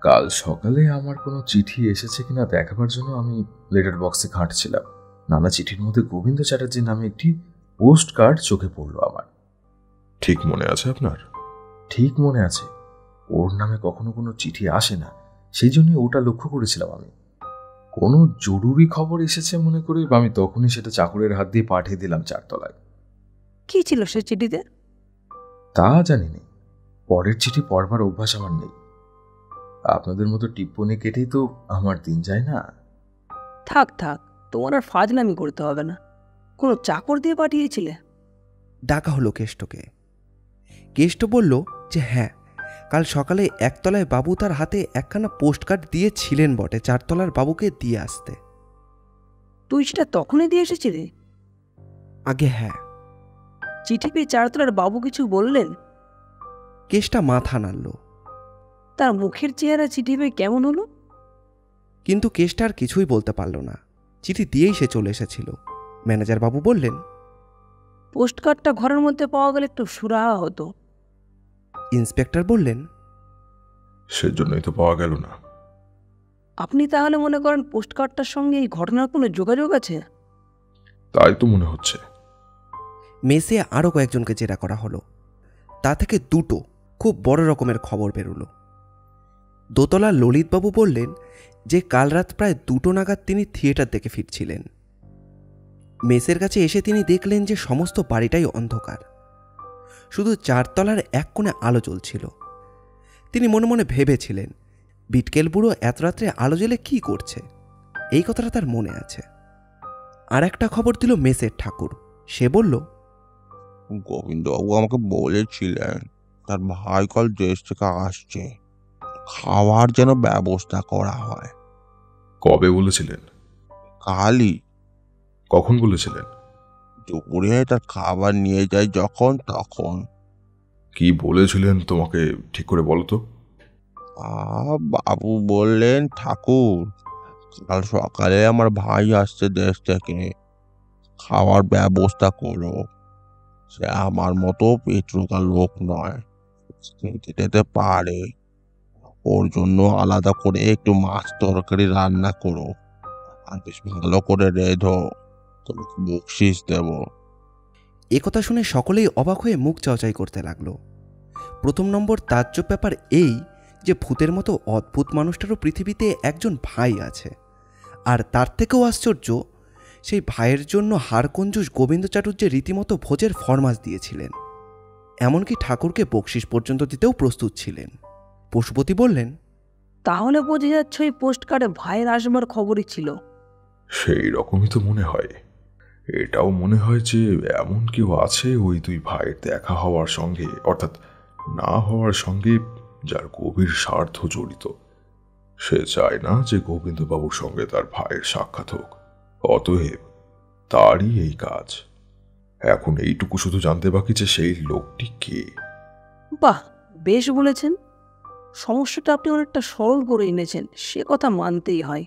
কাল সকালে আমার কোনো চিঠি এসেছে কিনা দেখাবার জন্য আমি লেটার বক্সে ঘাঁটছিলাম। নানা চিঠির মধ্যে গোবিন্দ চ্যাটার্জির নামে একটি পোস্ট কার্ড চোখে পড়ল আমার। ঠিক মনে আছে আপনার? ঠিক মনে আছে। ওর নামে কখনো কোনো চিঠি আসে না, সেই জন্যই ওটা লক্ষ্য করেছিলাম আমি। কোনো জরুরি খবর এসেছে মনে করে আমি তখনই সেটা চাকরের হাত দিয়ে পাঠিয়ে দিলাম 4 তলায়। কি ছিল সে চিঠিতে? তা জানিনি, পরের চিঠি পড়বার অভ্যাস আমার নেই। আপনাদের মতো টিপ্পনি কেটেই তো আমার দিন যায় না। থাক থাক, তোমার আর ফাজলামি করতে হবে না। কোনো চাকর দিয়ে পাঠিয়েছিলে? ডাকা হলো কেষ্টকে। কেষ্ট বলল যে হ্যাঁ, কাল সকালে একতলায় বাবু তার হাতে একখানা পোস্টকার্ড দিয়েছিলেন বটে, চারতলার বাবুকে দিয়ে আসতে। তুই সেটা তখনই দিয়ে এসেছিলি? আগে হ্যাঁ। চিঠি পেয়ে চারতলার বাবু কিছু বললেন? কেষ্টা মাথা নাড়ল। তার মুখের চেহারা চিঠি পেয়ে কেমন হলো? কিন্তু কেষ্টা আর কিছুই বলতে পারল না, চিঠি দিয়েই সে চলে এসেছিল। ম্যানেজার বাবু বললেন, পোস্টকার্ডটা ঘরের মধ্যে পাওয়া গেলে একটু সুরাহা হতো। ইন্সপেক্টর বললেন, সেজন্যই তো পাওয়া গেল না। আপনি তাহলে মনে করেন পোস্টকার্ডটার সঙ্গে এই ঘটনার কোনো যোগাযোগ আছে? তাই তো মনে হচ্ছে। মেসে আরও কয়েকজনকে জেরা করা হলো, তা থেকে দুটো খুব বড় রকমের খবর বেরোলো। দোতলা ললিতবাবু বললেন যে কাল রাত প্রায় 2টো নাগাদ তিনি থিয়েটার থেকে ফিরছিলেন। মেসের কাছে এসে তিনি দেখলেন যে সমস্ত বাড়িটাই অন্ধকার, শুধু চারতলার এক কোণে আলো জ্বলছিল। তিনি মনে মনে ভেবেছিলেন বিটকেল বুড়ো এত রাত্রে আলো জ্বেলে কী করছে, এই কথাটা তার মনে আছে। আর একটা খবর দিল মেসের ঠাকুর। সে বলল, গোবিন্দবাবু আমাকে বলেছিলেন তার ভাই কাল দেশ থেকে আসছে, খাওয়ার যেন ব্যবস্থা করা হয়। কবে বলেছিলেন? কালই। কখন বলেছিলেন? দুপুরে তার খাবার নিয়ে যায় যখন তখন। কি বলেছিলেন তোমাকে ঠিক করে বলো তো। বাবু বললেন, ঠাকুর কাল সকালে আমার ভাই আসছে দেশ থেকে, খাওয়ার ব্যবস্থা করো। সে আমার মতো পেটরোকা লোক নয়, খেতে পারে, ওর জন্য আলাদা করে একটু মাছ তরকারি রান্না করো, আর বেশ ভালো করে রেঁধো, তোমাকে বকশিস দেব। একথা শুনে সকলেই অবাক হয়ে মুখ চাওয়াচাই করতে লাগলো। প্রথম নম্বর তাজ্জব ব্যাপার এই যে ভূতের মতো অদ্ভুত মানুষটারও পৃথিবীতে একজন ভাই আছে, আর তার থেকেও আশ্চর্য সেই ভাইয়ের জন্য হাড়কঞ্জুস গোবিন্দ চাটুর্যে রীতিমতো ভোজের ফরমাস দিয়েছিলেন, এমনকি ঠাকুরকে বকশিস পর্যন্ত দিতেও প্রস্তুত ছিলেন। পশুপতি বললেন, তাহলে বোঝা যাচ্ছে এই পোস্টকার্ডে ভাইয়ের আসবার খবরই ছিল। সেই রকমই তো মনে হয়। এটাও মনে হয় যে এমন কেউ আছে ওই দুই ভাইয়ের দেখা হওয়ার সঙ্গে, অর্থাৎ না হওয়ার সঙ্গে, যার গভীর স্বার্থ জড়িত। সে চায় না যে গোবিন্দবাবুর সঙ্গে তার ভাইয়ের সাক্ষাৎ হোক, অতএব তারই এই কাজ। এখন এইটুকু শুধু জানতে বাকি যে সেই লোকটি কে। বাহ, বেশ বলেছেন। সমস্যাটা আপনি অনেকটা সরল করে এনেছেন, সে কথা মানতেই হয়।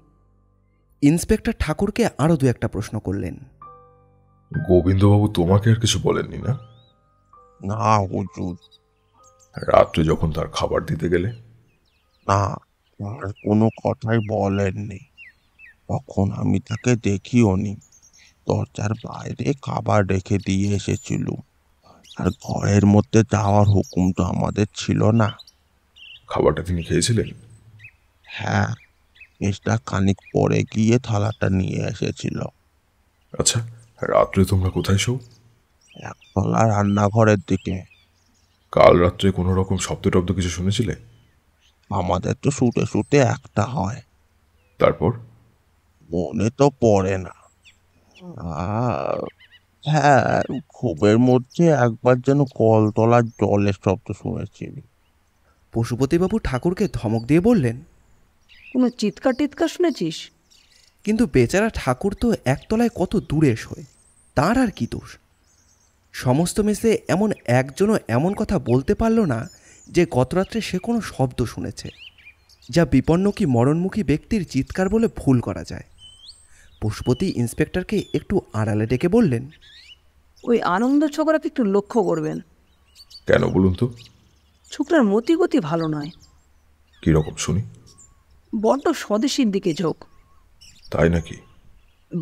ইন্সপেক্টর ঠাকুরকে আরো দু একটা প্রশ্ন করলেন। গোবিন্দবাবু তোমাকে আর কিছু বলেননি? না না হুজুর। রাত্রে যখন তার খাবার দিতে গেলে? না, আর কোনো কথাই বলেননি। তখন আমি তাকে দেখিওনি, দরজার বাইরে খাবার রেখে দিয়ে এসেছিল, আর ঘরের মধ্যে যাওয়ার হুকুম তো আমাদের ছিল না। খাবারটা তিনি খেয়েছিলেন? হ্যাঁ, মেসটা খানিক পরে গিয়ে থালাটা নিয়ে এসেছিল। আচ্ছা, রাত্রে তোমরা কোথায় শো? একতলা রান্নাঘরের দিকে। কাল রাত্রে কোনো রকম শব্দ টব্দ কিছু শুনেছিলে? আমাদের তো শুতে শুতে একটা হয়। তারপর? মনে তো পড়ে না। হ্যাঁ, খুবের মধ্যে একবার যেন কলতলার জলের শব্দ শুনেছিলি। পশুপতিবাবু ঠাকুরকে ধমক দিয়ে বললেন, কোনো চিৎকার টিৎকার শুনেছিস? কিন্তু বেচারা ঠাকুর তো একতলায় কত দূরে শোয়, তার আর কি দোষ। সমস্ত মেসে এমন একজনও এমন কথা বলতে পারল না যে গতরাত্রে সে কোনো শব্দ শুনেছে, যা বিপন্ন কি মরণমুখী ব্যক্তির চিৎকার বলে ভুল করা যায়। পশুপতি ইন্সপেক্টরকে একটু আড়ালে ডেকে বললেন, ওই আনন্দ ছোকরাকে একটু লক্ষ্য করবেন। কেন বলুন তো? ছোকরার মতি গতি ভালো নয়। কিরকম শুনি? বড্ড স্বদেশীর দিকে ঝোঁক। তাই নাকি?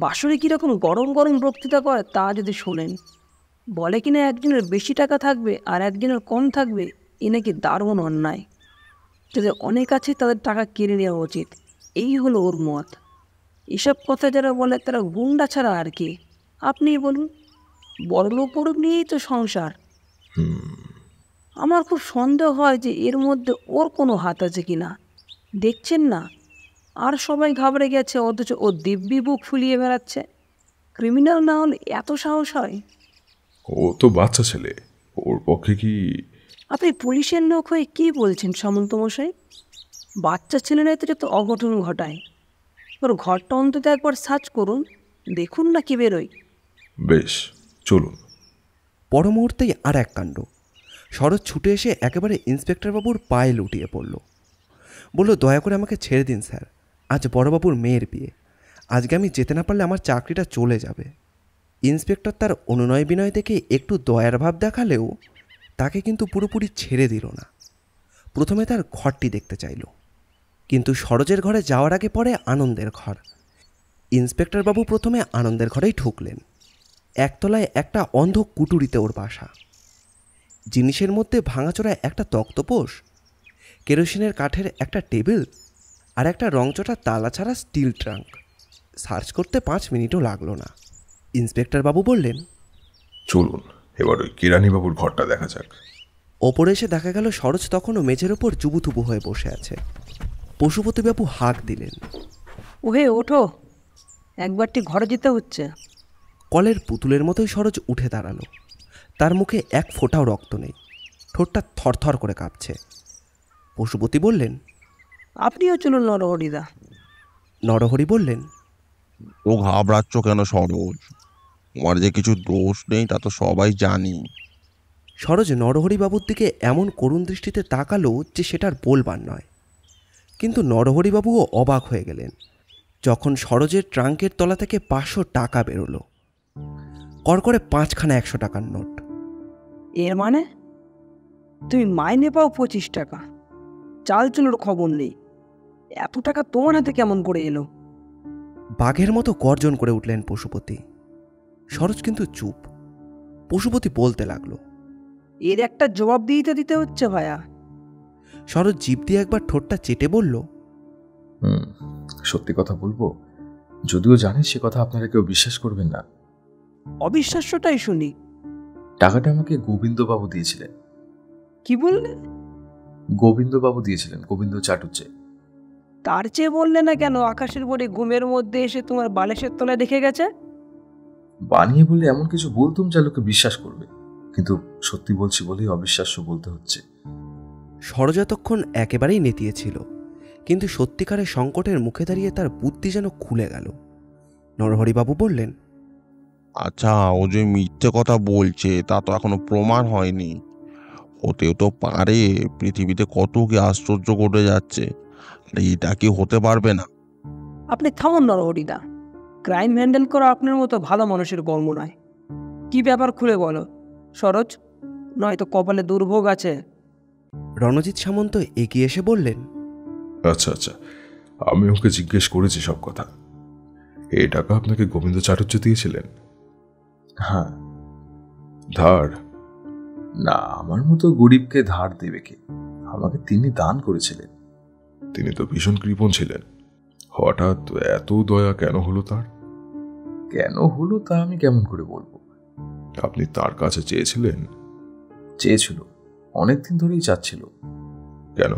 বাসরে কিরকম গরম গরম বক্তৃতা করে তা যদি শোনেন। বলে কিনা একজনের বেশি টাকা থাকবে আর একজনের কম থাকবে, এ নাকি দারুণ অন্যায়, যাদের অনেক আছে তাদের টাকা কেড়ে নেওয়া উচিত, এই হলো ওর মত। এসব কথা যারা বলে তারা গুন্ডা ছাড়া আর কি। আপনিই বলুন, বড়লোক গরব নিয়েই তো সংসার। আমার খুব সন্দেহ হয় যে এর মধ্যে ওর কোনো হাত আছে কি না। দেখছেন না, আর সবাই ঘাবড়ে গেছে, অথচ ও দিব্যি বুক ফুলিয়ে বেড়াচ্ছে। ক্রিমিনাল না হলে এত সাহস হয়? ও তো বাচ্চা ছেলে, ওর পক্ষে কি? আপনি পুলিশের লোক হয়ে কি বলছেন সামন্ত মশাই? বাচ্চা ছেলেরাই তো যত অঘটন ঘটায়। ওর ঘরটা অন্তত একবার সার্চ করুন, দেখুন না কি বেরোয়। বেশ, চলুন। পর মুহূর্তেই আর এক কাণ্ড। শরৎ ছুটে এসে একেবারে ইন্সপেক্টরবাবুর পায়ে লুটিয়ে পড়ল, বলল, দয়া করে আমাকে ছেড়ে দিন স্যার, আজ বড়বাবুর মেয়ের বিয়ে, আজকে আমি যেতে না পারলে আমার চাকরিটা চলে যাবে। ইন্সপেক্টর তার অনুনয় বিনয় দেখে একটু দয়ার ভাব দেখালেও তাকে কিন্তু পুরোপুরি ছেড়ে দিল না। প্রথমে তার ঘরটি দেখতে চাইল, কিন্তু সরোজের ঘরে যাওয়ার আগে পড়ে আনন্দের ঘর। ইন্সপেক্টরবাবু প্রথমে আনন্দের ঘরেই ঢুকলেন। একতলায় একটা অন্ধ কুটুরিতে ওর বাসা। জিনিসের মধ্যে ভাঙাচোরা একটা তক্তপোষ, কেরোসিনের কাঠের একটা টেবিল আর একটা রংচটা তালা ছাড়া স্টিল ট্রাঙ্ক। সার্চ করতে 5 মিনিটও লাগলো না। ইন্সপেক্টরবাবু বললেন, চলুন এবার ওই কেরানিবাবুর ঘরটা দেখা যাক। ওপরে এসে দেখা গেল সরোজ তখনও মেঝের ওপর জুবুথুবু হয়ে বসে আছে। পশুপতিবাবু হাঁক দিলেন, ওহে ওঠো, একবারটি ঘরে যেতে হচ্ছে। কলের পুতুলের মতোই সরোজ উঠে দাঁড়ালো। তার মুখে এক ফোঁটাও রক্ত নেই, ঠোঁটটা থরথর করে কাঁপছে। পশুপতি বললেন, আপনিও চলুন নরহরিদা। নরহরি বললেন, ও ঘাবড়াচ্ছ কেন সরোজ? তোমার যে কিছু দোষ নেই তা তো সবাই জানি। সরোজ নরহরিবাবুর দিকে এমন করুণ দৃষ্টিতে তাকালো যে সেটার বলবার নয়। কিন্তু নরহরিবাবুও অবাক হয়ে গেলেন যখন সরোজের ট্রাঙ্কের তলা থেকে 500 টাকা বেরোলো, করকরে 5খানা 100 টাকার নোট। এর মানে তুমি মাইনে পাও 25 টাকা, চাল চুলোর খবর নেই, এত টাকা তোমার হাতে কেমন করে এলো? বাঘের মতো গর্জন করে উঠলেন পশুপতি। সরোজ কিন্তু চুপ। পশুপতি বলতে লাগলো, এর একটা জবাব দিতে হচ্ছে ভাইয়া। সরোজ জিভ দিয়ে একবার ঠোঁটটা চেটে বলল, সত্যি কথা বলবো, যদিও জানি সে কথা আপনারা কেউ বিশ্বাস করবেন না। অবিশ্বাস্যটাই শুনি। টাকাটা আমাকে গোবিন্দবাবু দিয়েছিলেন। কি বললেন? গোবিন্দবাবু দিয়েছিলেন, গোবিন্দ চাটুজ্জে। তার চেয়ে বললে না কেন আকাশের পরে ঘুমের মধ্যে এসে তোমার বালিশের তলায় দেখে গেছে? বানিয়ে বললে এমন কিছু বলতুম যা লোকে বিশ্বাস করবে, কিন্তু সত্যি বলছি বলেই অবিশ্বাস্য বলতে হচ্ছে। সরোজ এতক্ষণ একেবারেই নেতিয়েছিল, কিন্তু সত্যিকারের সংকটের মুখে দাঁড়িয়ে তার বুদ্ধি যেন খুলে গেল। নরহরিবাবু বললেন, আচ্ছা, ও যে মিথ্যে কথা বলছে তা তো এখনো প্রমাণ হয়নি। হতেও তো পারে, পৃথিবীতে কত কি আশ্চর্য ঘটে যাচ্ছে, এটা কি হতে পারবে না? আপনি থামুন নরহরিদা, ক্রাইম হ্যান্ডেল করা আপনার মতো ভালো মানুষের কর্ম নয়। কি ব্যাপার খুলে বলো সরোজ, নয়তো কপালে দুর্ভোগ আছে। রণজিৎ সামন্ত এগিয়ে এসে বললেন, আচ্ছা, আমি ওকে জিজ্ঞেস করেছি সব কথা। এই টাকা আপনাকে গোবিন্দ চাটুজ্জে দিয়েছিলেন? হ্যাঁ। ধার? না, আমার মতো গরিবকে ধার দেবে কে? আমাকে তিনি দান করেছিলেন। তিনি তো ভীষণ কৃপণ ছিলেন, হঠাৎ এত দয়া কেন হলো তার? কেন হলো তা আমি কেমন করে বলবো? আপনি তার কাছে চেয়েছিলেন? চেয়েছিল, অনেকদিন ধরেই চাচ্ছিল। কেন?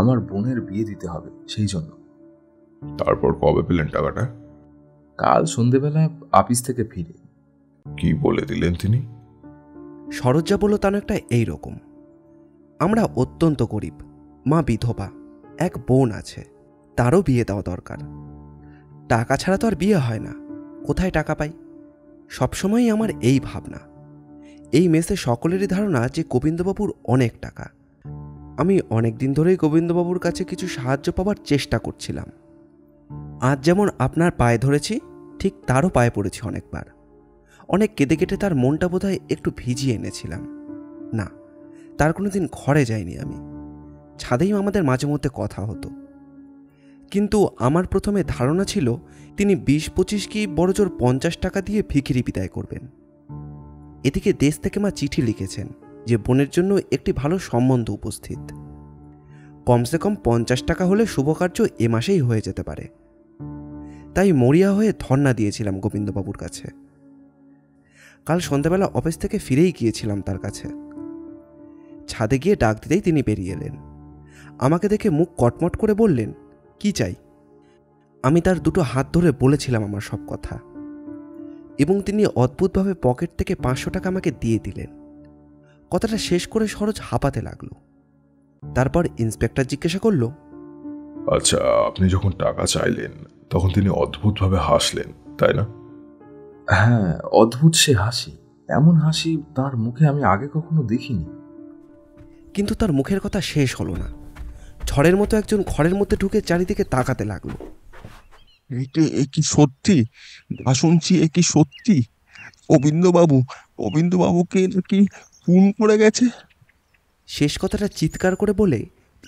আমার বোনের বিয়ে দিতে হবে, সেই জন্য। তারপর কবে পেলেন টাকাটা? কাল সন্ধ্যেবেলা অফিস থেকে ফিরে। কি বলে দিলেন তিনি? সরোজা বলল, তার একটা এইরকম, আমরা অত্যন্ত গরিব, মা বিধবা, এক বোন আছে, তারও বিয়ে দেওয়া দরকার। টাকা ছাড়া তো আর বিয়ে হয় না, কোথায় টাকা পাই? সবসময়ই আমার এই ভাবনা। এই মেসে সকলেরই ধারণা যে গোবিন্দবাবুর অনেক টাকা। আমি অনেক দিন ধরেই গোবিন্দবাবুর কাছে কিছু সাহায্য পাওয়ার চেষ্টা করছিলাম। আজ যেমন আপনার পায়ে ধরেছি, ঠিক তারও পায়ে পড়েছি অনেকবার। অনেক কেঁদে কেটে তার মনটা বোধহয় একটু ভিজিয়ে এনেছিলাম। না, তার কোনো দিন ঘরে যাইনি আমি, ছাদেই আমাদের মাঝে মধ্যে কথা হতো। কিন্তু আমার প্রথমে ধারণা ছিল তিনি 20-25 কি বড়জোর 50 টাকা দিয়ে ভিখিরি বিদায় করবেন। এদিকে দেশ থেকে মা চিঠি লিখেছেন যে বোনের জন্য একটি ভালো সম্বন্ধ উপস্থিত, কমসে কম 50 টাকা হলে শুভকার্য এ মাসেই হয়ে যেতে পারে। তাই মরিয়া হয়ে ধর্ণা দিয়েছিলাম গোবিন্দবাবুর কাছে। কাল সন্ধ্যাবেলা অফিস থেকে ফিরেই গিয়েছিলাম তার কাছে। ছাদে গিয়ে ডাক দিতেই তিনি বেরিয়ে এলেন। আমাকে দেখে মুখ কটমট করে বললেন, কি চাই? আমি তার দুটো হাত ধরে বলেছিলাম আমার সব কথা। एबं तिनी अद्भुतभावे पकेट थेके 500 टाका आमाके दिए दिलेन। कथाटा शेष करे सरोज हाँपाते लागलो। तारपर इन्सपेक्टर जिज्ञासा करलो, अच्छा आपनि जखन टाका चाइलेन तखन तिनी अद्भुतभावे हासलेन ताई ना? हाँ, अद्भुत से हासि, एमन हासि तार मुखे आमि आगे कखनो देखिनि। किन्तु तार मुखेर कथा शेष हलो ना। झड़ेर मतो एकजन घरेर मध्ये ढुके चारिदिके ताकाते लागलो। शेष कथाटा चित्कार करे बोले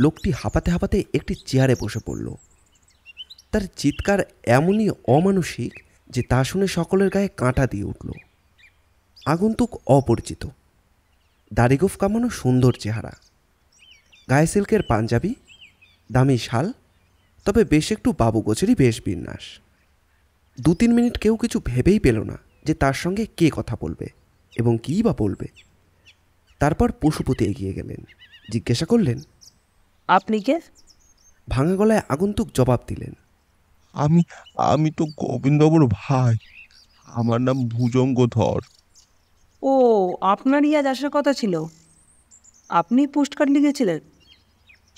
लोकटी हापाते हापाते एकटी चेयारे बसे पड़लो। तार चित्कार एमनई अमानुषिक जे ता शुने सकलेर गाये काँटा दिये उठलो। आगन्तुक अपरिचित, दाड़िगोफ कामानो सुंदर चेहरा, गाये सिल्केर पांजाबी, दामी शाल, तबे बेश एकटु बाबू गोचेरी बेश बिन्यास। दो तीन मिनट केउ किछु भेबेई पेलो ना जे तार संगे के कथा बोलबे एबं किई बा बोलबे। तारपर पशुपति एगिये गेलेन, जिज्ञासा करलेन, आपनि के? भांगा गलाय आगन्तुक जवाब दिलेन, आमी आमी तो गोविंदबाबुर भाई, आमार नाम भुजंगधर। ओ, आपनारই আজ আসার কথা ছিল, আপনি পোস্টকার্ড লিখেছিলেন?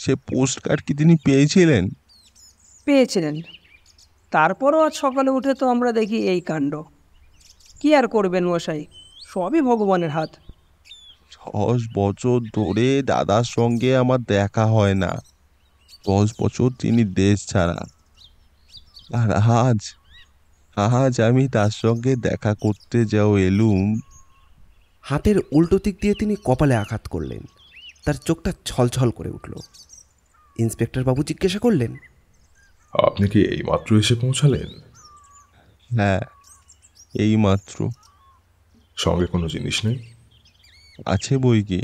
সে পোস্টকার্ড কি তিনি পেয়েছিলেন? পেয়েছিলেন। তারপরও আজ সকালে উঠে তো আমরা দেখি এই কাণ্ড। কি আর করবেন মশাই, সবই ভগবানের হাত। 10 বছর ধরে দাদার সঙ্গে আমার দেখা হয় না, 10 বছর তিনি দেশ ছাড়া। আর আজ আমি তার সঙ্গে দেখা করতে যাও এলুম। হাতের উল্টো দিক দিয়ে তিনি কপালে আঘাত করলেন, তার চোখটা ছলছল করে উঠল। ইন্সপেক্টর বাবু জিজ্ঞাসা করলেন, আপনি কি এইমাত্র এসে পৌঁছালেন? হ্যাঁ, এইমাত্র। সঙ্গে কোনো জিনিস নেই? আছে বই কি,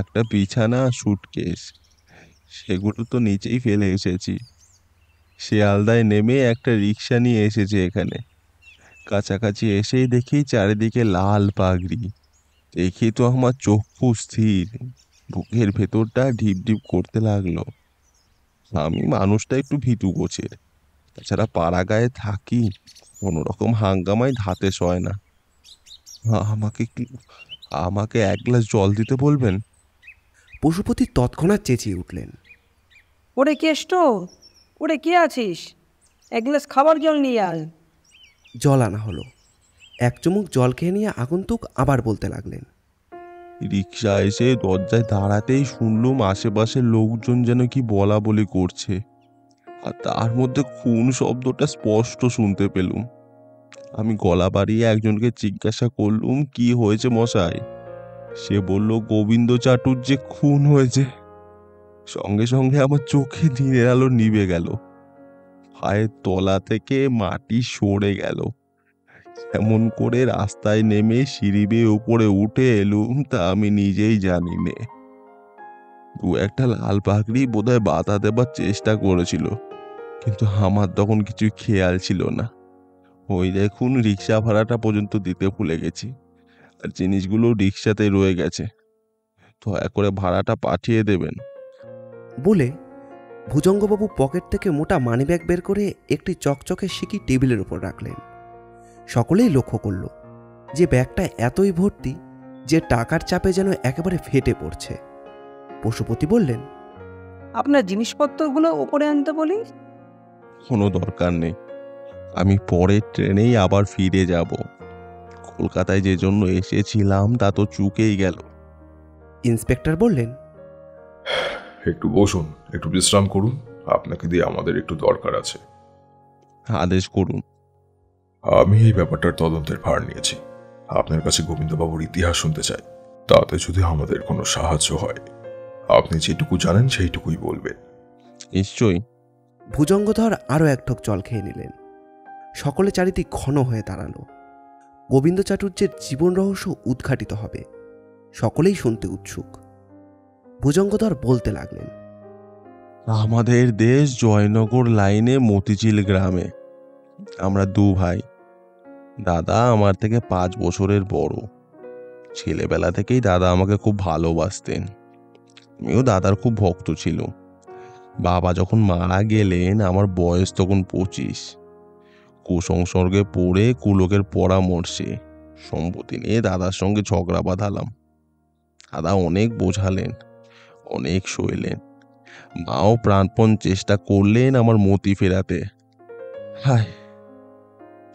একটা বিছানা, স্যুটকেস, সেগুলো তো নিচেই ফেলে এসেছি। শিয়ালদায় নেমে একটা রিক্সা নিয়ে এসেছি এখানে। কাছাকাছি এসেই দেখি চারিদিকে লাল পাগড়ি। দেখি তো আমার চক্ষু স্থির, বুকের ভেতরটা ঢিপ ঢিপ করতে লাগলো। আমি মানুষটা একটু ভীতু গোছের, তাছাড়া পাড়া গায়ে থাকি, কোনোরকম হাঙ্গামায় ধাতে সয় না। আমাকে এক গ্লাস জল দিতে বলবেন? পশুপতি তৎক্ষণাৎ চেঁচিয়ে উঠলেন, ওরে কেষ্ট, ওরে কে আছিস, এক গ্লাস খাবার জল নিয়ে আয়। জল আনা হলো। এক চুমুক জল খেয়ে নিয়ে আগন্তুক আবার বলতে লাগলেন, রিক্সা এসে দরজায় দাঁড়াতেই শুনলুম আশেপাশের লোকজন যেন কি বলা বলি করছে, আর তার মধ্যে খুন শব্দটা স্পষ্ট শুনতে পেলুম। আমি গলা বাড়িয়ে একজনকে জিজ্ঞাসা করলুম, কি হয়েছে মশাই? সে বলল, গোবিন্দ চাটুর্যে খুন হয়েছে। সঙ্গে সঙ্গে আমার চোখে দিনের আলো নিভে গেল, পায়ের তলা থেকে মাটি সরে গেল। এমন করে রাস্তায় নেমে সিঁড়ি বেয়ে উপরে উঠে এলুম তা আমি নিজেই জানি নে। দু একটা লাল পাগড়ি বোধহয় বাধা দেবার চেষ্টা করেছিল, কিন্তু আমার তখন কিছু খেয়াল ছিল না। ওই দেখুন, রিক্সা ভাড়াটা পর্যন্ত দিতে ভুলে গেছি, আর জিনিসগুলো রিক্সাতে রয়ে গেছে। দয়া করে ভাড়াটা পাঠিয়ে দেবেন। বলে ভুজঙ্গবাবু পকেট থেকে মোটা মানিব্যাগ বের করে একটি চকচকে সিকি টেবিলের উপর রাখলেন। সকলেই লক্ষ্য করল যে ব্যাগটা এতই ভর্তি যে টাকার চাপে যেন একেবারে ফেটে পড়ছে। পশুপতি বললেন, আপনার জিনিসপত্রগুলো উপরে আনতে বলি। কোনো দরকার নেই, আমি পরের ট্রেনেই আবার ফিরে যাব। কলকাতায় যে জন্য এসেছিলাম তা তো চুকেই গেল। ইন্সপেক্টর বললেন, একটু বসুন, একটু বিশ্রাম করুন, আপনাকে দিয়ে আমাদের একটু দরকার আছে। আদেশ করুন। আমি এই ব্যাপারটার তদন্তের ভার নিয়েছি, আপনার কাছে গোবিন্দবাবুর ইতিহাস শুনতে চাই, তাতে যদি আমাদের কোনো সাহায্য হয়। আপনি যেটুকু জানেন সেইটুকুই বলবেন। নিশ্চয়ই। ভুজঙ্গধর আরও এক ঢোক জল খেয়ে নিলেন। সকলে চারিদিক ঘন হয়ে দাঁড়ালো। গোবিন্দ চাটুর্যের জীবন রহস্য উদ্ঘাটিত হবে, সকলেই শুনতে উৎসুক। ভুজঙ্গধর বলতে লাগলেন, আমাদের দেশ জয়নগর লাইনে মতিঝিল গ্রামে। আমরা দু ভাই, দাদা আমার থেকে 5 বছরের বড়। ছেলেবেলা থেকেই দাদা আমাকে খুব ভালোবাসতেন, আমিও দাদার খুব ভক্ত ছিল। বাবা যখন মারা গেলেন আমার বয়স তখন 25। কুসংসর্গে পড়ে কুলোকের পরামর্শে সম্পত্তি নিয়ে দাদার সঙ্গে ঝগড়া বাঁধালাম। দাদা অনেক বোঝালেন, অনেক সইলেন, মাও প্রাণপণ চেষ্টা করলেন আমার মতি ফেরাতে। হায়,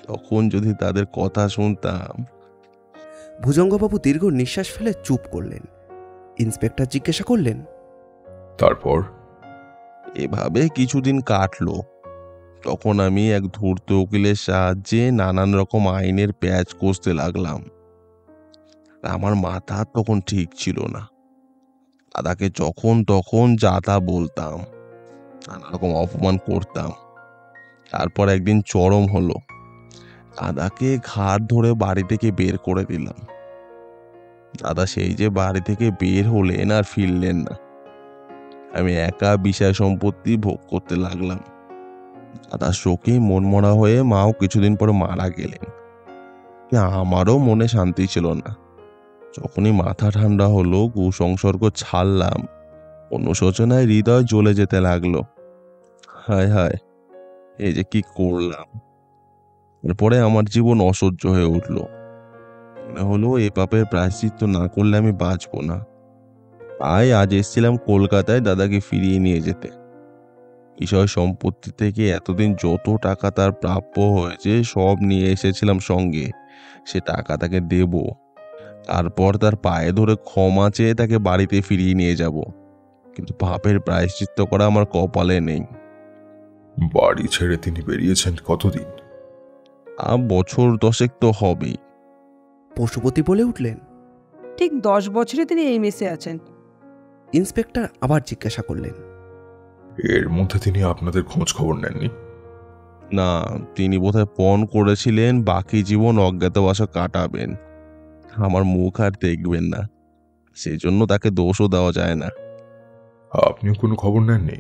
তখন যদি তাদের কথা শুনতাম। ভুজঙ্গবাবু দীর্ঘ নিঃশ্বাস ফেলে চুপ করলেন। ইন্সপেক্টর জিজ্ঞাসা করলেন, তারপর? এভাবে কিছুদিন কাটলো। তখন আমি এক ধূর্ত উকিলের সাহায্যে নানান রকম আইনের প্যাচ কষতে লাগলাম। আমার মাথা তখন ঠিক ছিল না। দাদাকে যখন তখন যা তা বলতাম, নানা রকম অপমান করতাম। তারপর একদিন চরম হলো, দাদাকে ঘাড় ধরে বাড়ি থেকে বের করে দিলাম। দাদা সেই যে বাড়ি থেকে বের হলেন আর ফিরলেন না। আমি একা বিষয় সম্পত্তি ভোগ করতে লাগলাম। দাদার শোকে মনমরা হয়ে মাও কিছুদিন পর মারা গেলেন। আমারও মনে শান্তি ছিল না। যখনই মাথা ঠান্ডা হলো, কুসংসর্গ ছাড়লাম, অনুশোচনায় হৃদয় জ্বলে যেতে লাগলো। হায় হায়, এই যে কি করলাম। এরপরে আমার জীবন অসহ্য হয়ে উঠল। মনে হলো এ পাপের প্রায়শ্চিত্ত না করলে আমি বাঁচব না। তাই আজ এসেছিলাম কলকাতায় দাদাকে ফিরিয়ে নিয়ে যেতে। বিষয় সম্পত্তি থেকে এতদিন যত টাকা তার প্রাপ্য হয়েছে সব নিয়ে এসেছিলাম সঙ্গে। সে টাকা তাকে দেব, তারপর তার পায়ে ধরে ক্ষমা চেয়ে তাকে বাড়িতে ফিরিয়ে নিয়ে যাব। কিন্তু পাপের প্রায়শ্চিত্ত করা আমার কপালে নেই। বাড়ি ছেড়ে তিনি বেরিয়েছেন কতদিন? বছর 10 তো হবে। পশুপতি বলে উঠলেন, ঠিক 10 বছরে তিনি এই মেসে আছেন। ইন্সপেক্টর আবার জিজ্ঞাসা করলেন, এর মধ্যে তিনি আপনাদের খোঁজ খবর নেননি? না, তিনি বোধহয় পণ করেছিলেন বাকি জীবন অজ্ঞাতবাসে কাটাবেন, আমার মুখ আর দেখবেন না। সেজন্য তাকে দোষও দেওয়া যায় না। আপনিও কোনো খবর নেননি?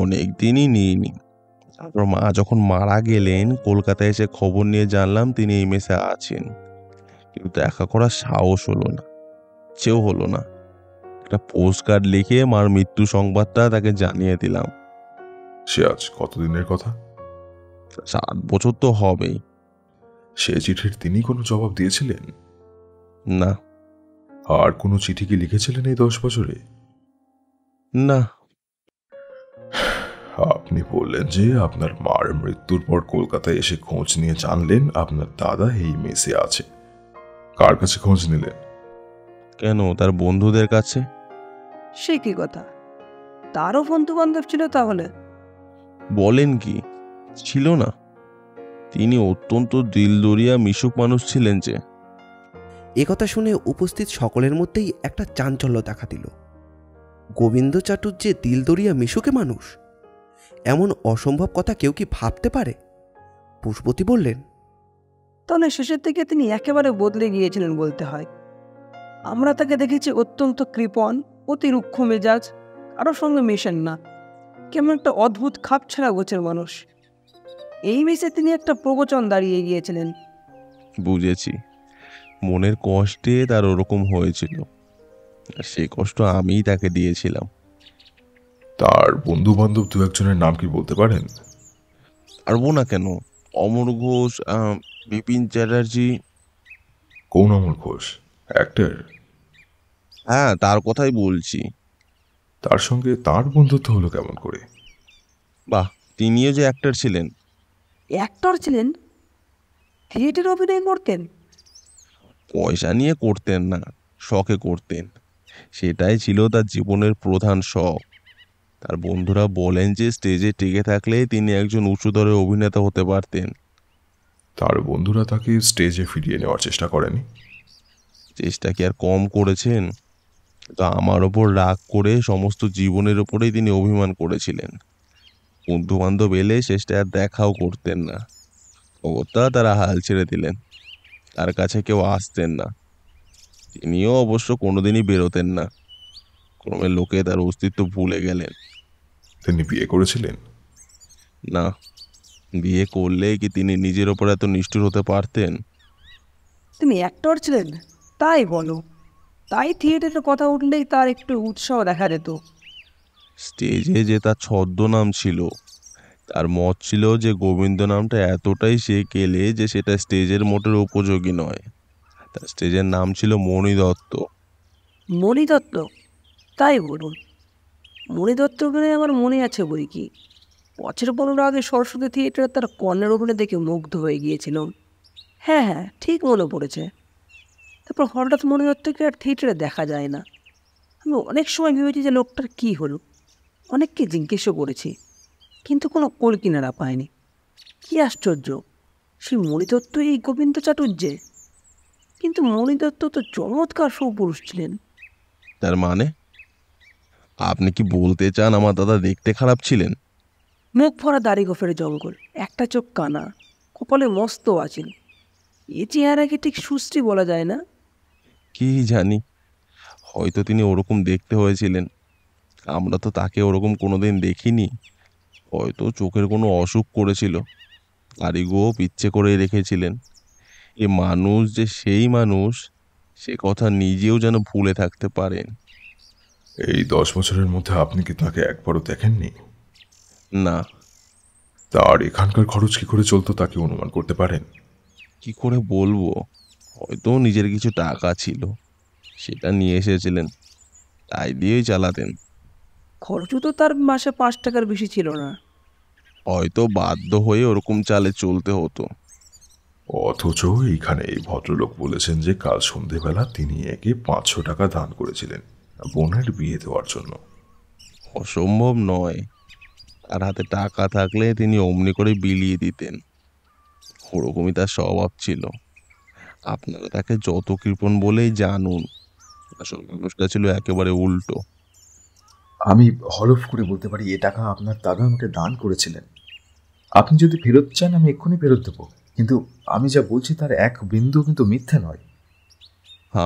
অনেকদিনই নিইনি। তারপর মা যখন মারা গেলেন, কলকাতায় এসে খবর নিয়ে জানলাম তিনি এই মেসে আছেন। কিন্তু দেখা করার সাহস হলো না, চেয়েও হলো না। একটা পোস্ট কার্ড লিখে মার মৃত্যু সংবাদটা তাকে জানিয়ে দিলাম। সে আজ কতদিনের কথা? 7 বছর তো হবেই। সে চিঠির তিনি কোনো জবাব দিয়েছিলেন? না। আর কোনো চিঠি কি লিখেছিলেন এই 10 বছরে? না। আপনি বললেন যে আপনার মার মৃত্যুর পর কলকাতায় এসে খোঁজ নিয়ে জানলেন আপনার দাদা এই মেসে আছে। কার কাছে খোঁজ নিলেন? কেন, তার বন্ধুদের কাছে। সে কি কথা, তারও বন্ধু বান্ধব ছিল তাহলে? বলেন কি, ছিল না। তিনি অত্যন্ত দিলদরিয়া মিশুক মানুষ ছিলেন যে। একথা শুনে উপস্থিত সকলের মধ্যেই একটা চাঞ্চল্য দেখা দিল। গোবিন্দ চাটুর্যে দিলদরিয়া মিশুকে মানুষ? এমন অসম্ভব কথা কেউ কি ভাবতে পারে? পুষ্পতি বললেন, তাহলে শেষের থেকে তিনি একেবারে বদলে গিয়েছিলেন বলতে হয়। আমরা তাকে দেখেছি অত্যন্ত কৃপণ, অতি রুক্ষ মেজাজ, কারোর সঙ্গে মেশেন না, কেমন একটা অদ্ভুত খাপ ছাড়া গোছের মানুষ। এই মেসে তিনি একটা প্রবচন দাঁড়িয়ে গিয়েছিলেন। বুঝেছি, মনের কষ্টে তার ওরকম হয়েছিল। সেই কষ্ট আমিই তাকে দিয়েছিলাম। তার বন্ধু বান্ধব দু একজনের নাম কি বলতে পারেন? পারবো না কেন। অমর ঘোষ, বিপিন চ্যাটার্জি। কোন অমর ঘোষ? অ্যাক্টর? হ্যাঁ, তার কথাই বলছি। তার সঙ্গে তার বন্ধুত্ব হলো কেমন করে? বাহ, তিনিও যে অ্যাক্টর ছিলেন। অ্যাক্টর ছিলেন? থিয়েটার অভিনয় করতেন? পয়সা নিয়ে করতেন না, শখে করতেন। সেটাই ছিল তার জীবনের প্রধান শখ। তার বন্ধুরা বলেন যে স্টেজে টিকে থাকলে তিনি একজন উচ্চদরের অভিনেতা হতে পারতেন। তার বন্ধুরা তাকে স্টেজে ফিরিয়ে নেওয়ার চেষ্টা করেনি? চেষ্টা কি আর কম করেছেন। তো আমার ওপর রাগ করে সমস্ত জীবনের ওপরেই তিনি অভিমান করেছিলেন। বন্ধুবান্ধব এলে শেষটা আর দেখাও করতেন না। অগত্যা তারা হাল ছেড়ে দিলেন, তার কাছে কেউ আসতেন না। তিনিও অবশ্য কোনোদিনই বেরোতেন না। ক্রমে লোকে তার অস্তিত্ব ভুলে গেলেন। তিনি বিয়ে করেছিলেন? না। বিয়ে করলে কি তিনি নিজের ওপর এত নিষ্ঠুর হতে পারতেন? তিনি অ্যাক্টর ছিলেন তাই বলো, তাই থিয়েটারের কথা উঠলেই তার একটু উৎসাহ দেখা যেত। স্টেজে যে তার ছদ্মনাম ছিল, আর মত ছিল যে গোবিন্দ নামটা এতটাই সে কেলে যে সেটা স্টেজের মোটের উপযোগী নয়। তার স্টেজের নাম ছিল মণি দত্ত। মণি দত্ত? তাই বলুন, মণি দত্ত বলে আমার মনে আছে বই কি। 15 বছর আগে সরস্বতী থিয়েটারে তার কর্ণের অভিনয় দেখে মুগ্ধ হয়ে গিয়েছিলাম। হ্যাঁ হ্যাঁ, ঠিক মনে পড়েছে। তারপর হঠাৎ মণি দত্তকে আর থিয়েটারে দেখা যায় না। আমি অনেক সময় ভেবেছি যে লোকটার কী হলো, অনেককে জিজ্ঞেসও করেছি, কিন্তু কোনো কোল কিনারা পায়নি। কী আশ্চর্য, সেই মণি দত্ত এই গোবিন্দ চাটুর্যে। কিন্তু মণি দত্ত তো চমৎকার সুপুরুষ ছিলেন। তার মানে আপনি কি বলতে চান আমার দাদা দেখতে খারাপ ছিলেন? মুখ ভরা দাড়ি গোফের জঙ্গল, একটা চোখ কানা, কপালে মস্ত আছেন। এ চেহারাকে ঠিক সুশ্রী বলা যায় না। কি জানি, হয়তো তিনি ওরকম দেখতে হয়েছিলেন, আমরা তো তাকে ওরকম কোনোদিন দেখিনি। হয়তো চোখের কোনো অসুখ করেছিল, দাড়ি গোঁফ ইচ্ছে করে রেখেছিলেন। এ মানুষ যে সেই মানুষ, সে কথা নিজেও যেন ভুলে থাকতে পারেন। এই 10 বছরের মধ্যে আপনি কি তাকে একবারও দেখেননি? না। তার এখানকার খরচ কি করে চলতো তাকে অনুমান করতে পারেন? কি করে বলবো, হয়তো নিজের কিছু টাকা ছিল, সেটা নিয়ে এসেছিলেন, তাই দিয়েই চালাতেন। খরচও তো তার মাসে 5 টাকার বেশি ছিল না। হয়তো বাধ্য হয়ে ওরকম চালে চলতে হতো। অথচ এইখানে এই ভদ্রলোক বলেছেন যে কাল সন্ধেবেলা তিনি একে 500 টাকা দান করেছিলেন বোনের বিয়ে দেওয়ার জন্য। অসম্ভব নয়, তার হাতে টাকা থাকলে তিনি অমনি করে বিলিয়ে দিতেন, ওরকমই তার স্বভাব ছিল। আপনারা তাকে যত কৃপণ বলেই জানুন, আসল মানুষটা ছিল একেবারে উল্টো। আমি হলফ করে বলতে পারি এ টাকা আপনার দাদা আমাকে দান করেছিলেন। আপনি যদি ফেরত চান আমি এক্ষুনি ফেরত দেবো, কিন্তু আমি যা বলছি তার এক বিন্দু কিন্তু মিথ্যে নয়।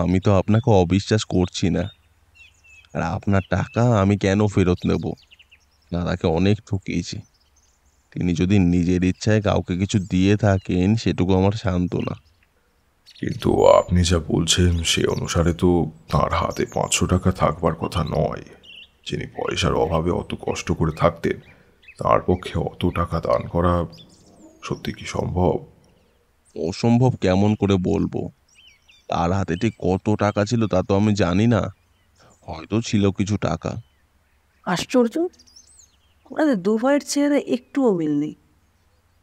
আমি তো আপনাকে অবিশ্বাস করছি না, আর আপনার টাকা আমি কেন ফেরত নেব? দাদাকে অনেক ঠকিয়েছি। তিনি যদি নিজের ইচ্ছায় কাউকে কিছু দিয়ে থাকেন সেটুকু আমার সান্ত্বনা। কিন্তু আপনি যা বলছেন সে অনুসারে তো তার হাতে 500 টাকা থাকবার কথা নয়। যিনি পয়সার অভাবে অত কষ্ট করে থাকতেন তার পক্ষে অত টাকা দান করা সত্যি কি সম্ভব? অসম্ভব কেমন করে বলবো? তার হাতে ঠিক কত টাকা ছিল তা তো আমি জানি না, হয়তো ছিল কিছু টাকা। আশ্চর্য, ওনাদের দু ভাইয়ের চেহারা একটুও মিল নেই।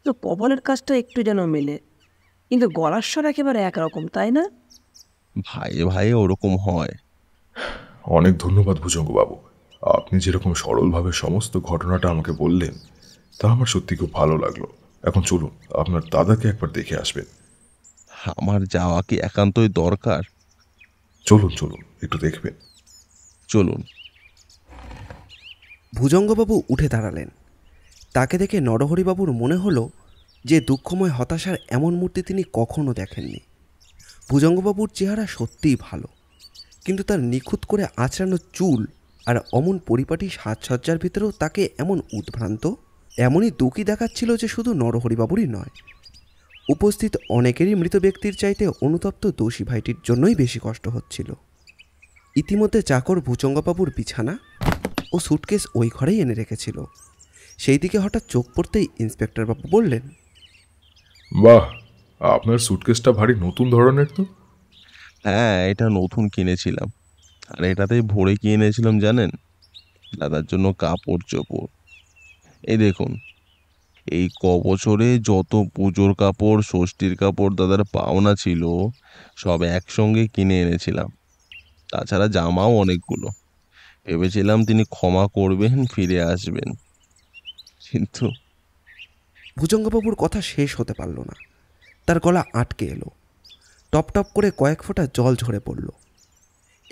তো কপালের কাজটা একটু যেন মেলে, কিন্তু গলার স্বর একেবারে একরকম, তাই না? ভাইয়ে ভাইয়ে ওরকম হয়। অনেক ধন্যবাদ ভুজঙ্গবাবু, আপনি যেরকম সরলভাবে সমস্ত ঘটনাটা আমাকে বললেন তা আমার সত্যি খুব ভালো লাগলো। এখন চলুন আপনার দাদাকে একবার দেখে আসবেন। আমার যাওয়া কি একান্তই দরকার? চলুন চলুন, একটু দেখবেন, চলুন। ভুজঙ্গবাবু উঠে দাঁড়ালেন। তাকে দেখে নরহরিবাবুর মনে হলো যে দুঃখময় হতাশার এমন মূর্তি তিনি কখনো দেখেননি। ভুজঙ্গবাবুর চেহারা সত্যিই ভালো, কিন্তু তার নিখুঁত করে আঁচড়ানো চুল আর অমন পরিপাটি সাজসজ্জার ভিতরেও তাকে এমন উদ্ভ্রান্ত, এমনই দুঃখী দেখাচ্ছিল যে শুধু নরহরিবাবুরই নয়, উপস্থিত অনেকেরই মৃত ব্যক্তির চাইতে অনুতপ্ত দোষী ভাইটির জন্যই বেশি কষ্ট হচ্ছিল। ইতিমধ্যে চাকর ভুজঙ্গবাবুর বিছানা ও স্যুটকেস ওই ঘরেই এনে রেখেছিল। সেই দিকে হঠাৎ চোখ পড়তেই ইন্সপেক্টরবাবু বললেন, বাহ, আপনার স্যুটকেসটা ভারী নতুন ধরনের তো। হ্যাঁ, এটা নতুন কিনেছিলাম, আর এটাতেই ভরে কিনেছিলাম জানেন, দাদার জন্য কাপড় চোপড়। এই দেখুন, এই কবছরে যত পুজোর কাপড়, ষষ্ঠীর কাপড় দাদার পাওনা ছিল সব একসঙ্গে কিনে এনেছিলাম। তাছাড়া জামাও অনেকগুলো। ভেবেছিলাম তিনি ক্ষমা করবেন, ফিরে আসবেন, কিন্তু ভুজঙ্গবাবুর কথা শেষ হতে পারল না। তার গলা আটকে এলো, টপ টপ করে কয়েক ফোঁটা জল ঝরে পড়ল।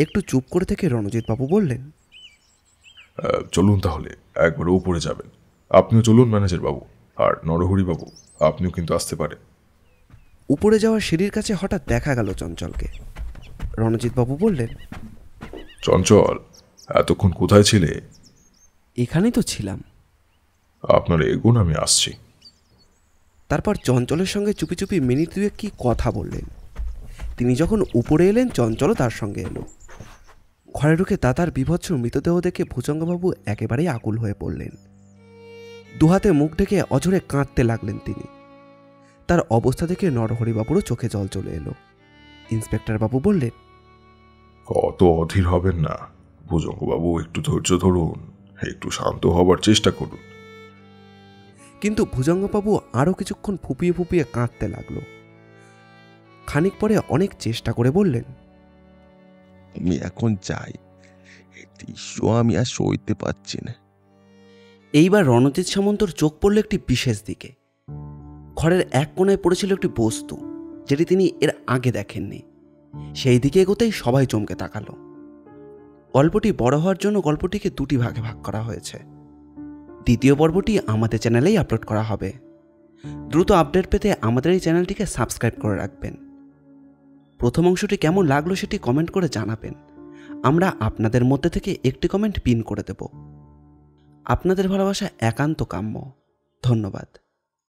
একটু চুপ করে থেকে রণজিৎবাবু বললেন, চলুন তাহলে একবার উপরে যাবেন, আপনিও চলুন ম্যানেজারবাবু, আর নরহরিবাবু আপনিও কিন্তু আসতে পারেন। উপরে যাওয়ার সিঁড়ির কাছে হঠাৎ দেখা গেল চঞ্চলকে। রণজিৎবাবু বললেন, চঞ্চল, এতক্ষণ কোথায় ছিলে? এখানেই তো ছিলাম। আপনার এগুণ, আমি আসছি। তারপর চঞ্চলের সঙ্গে চুপি চুপি মিনিট দুয়েক কি কথা বললেন। তিনি যখন উপরে এলেন চঞ্চলও তার সঙ্গে এলো। ঘরে ঢুকে দাদার বিভৎস মৃতদেহ দেখে ভুজঙ্গবাবু একেবারেই আকুল হয়ে পড়লেন। দুহাতে মুখ ঢেকে অঝরে কাঁদতে লাগলেন তিনি। তার অবস্থা দেখে নরহরিবাবুরও চোখে জল চলে এলো। ইন্সপেক্টর বাবু বললেন, কত অধীর হবেন না ভুজঙ্গবাবু, একটু ধৈর্য ধরুন, একটু শান্ত হবার চেষ্টা করুন। কিন্তু ভুজঙ্গবাবু আরও কিছুক্ষণ ফুপিয়ে ফুপিয়ে কাঁদতে লাগলো। খানিক পরে অনেক চেষ্টা করে বললেন, আমি এখন যাই, আমি আর সইতে পারছি না। এইবার রণজিৎ সামন্তর চোখ পড়ল একটি বিশেষ দিকে। ঘরের এক কোণায় পড়েছিল একটি বস্তু, যেটি তিনি এর আগে দেখেননি। সেই দিকে এগোতেই সবাই চমকে তাকালো। গল্পটি বড় হওয়ার জন্য গল্পটিকে দুটি ভাগে ভাগ করা হয়েছে। দ্বিতীয় পর্বটি আমাদের চ্যানেলেই আপলোড করা হবে। দ্রুত আপডেট পেতে আমাদের এই চ্যানেলটিকে সাবস্ক্রাইব করে রাখবেন। প্রথম অংশটি কেমন লাগলো সেটি কমেন্ট করে জানাবেন। আমরা আপনাদের মধ্যে থেকে একটি কমেন্ট পিন করে দেব। আপনাদের ভালোবাসা একান্ত কাম্য। ধন্যবাদ।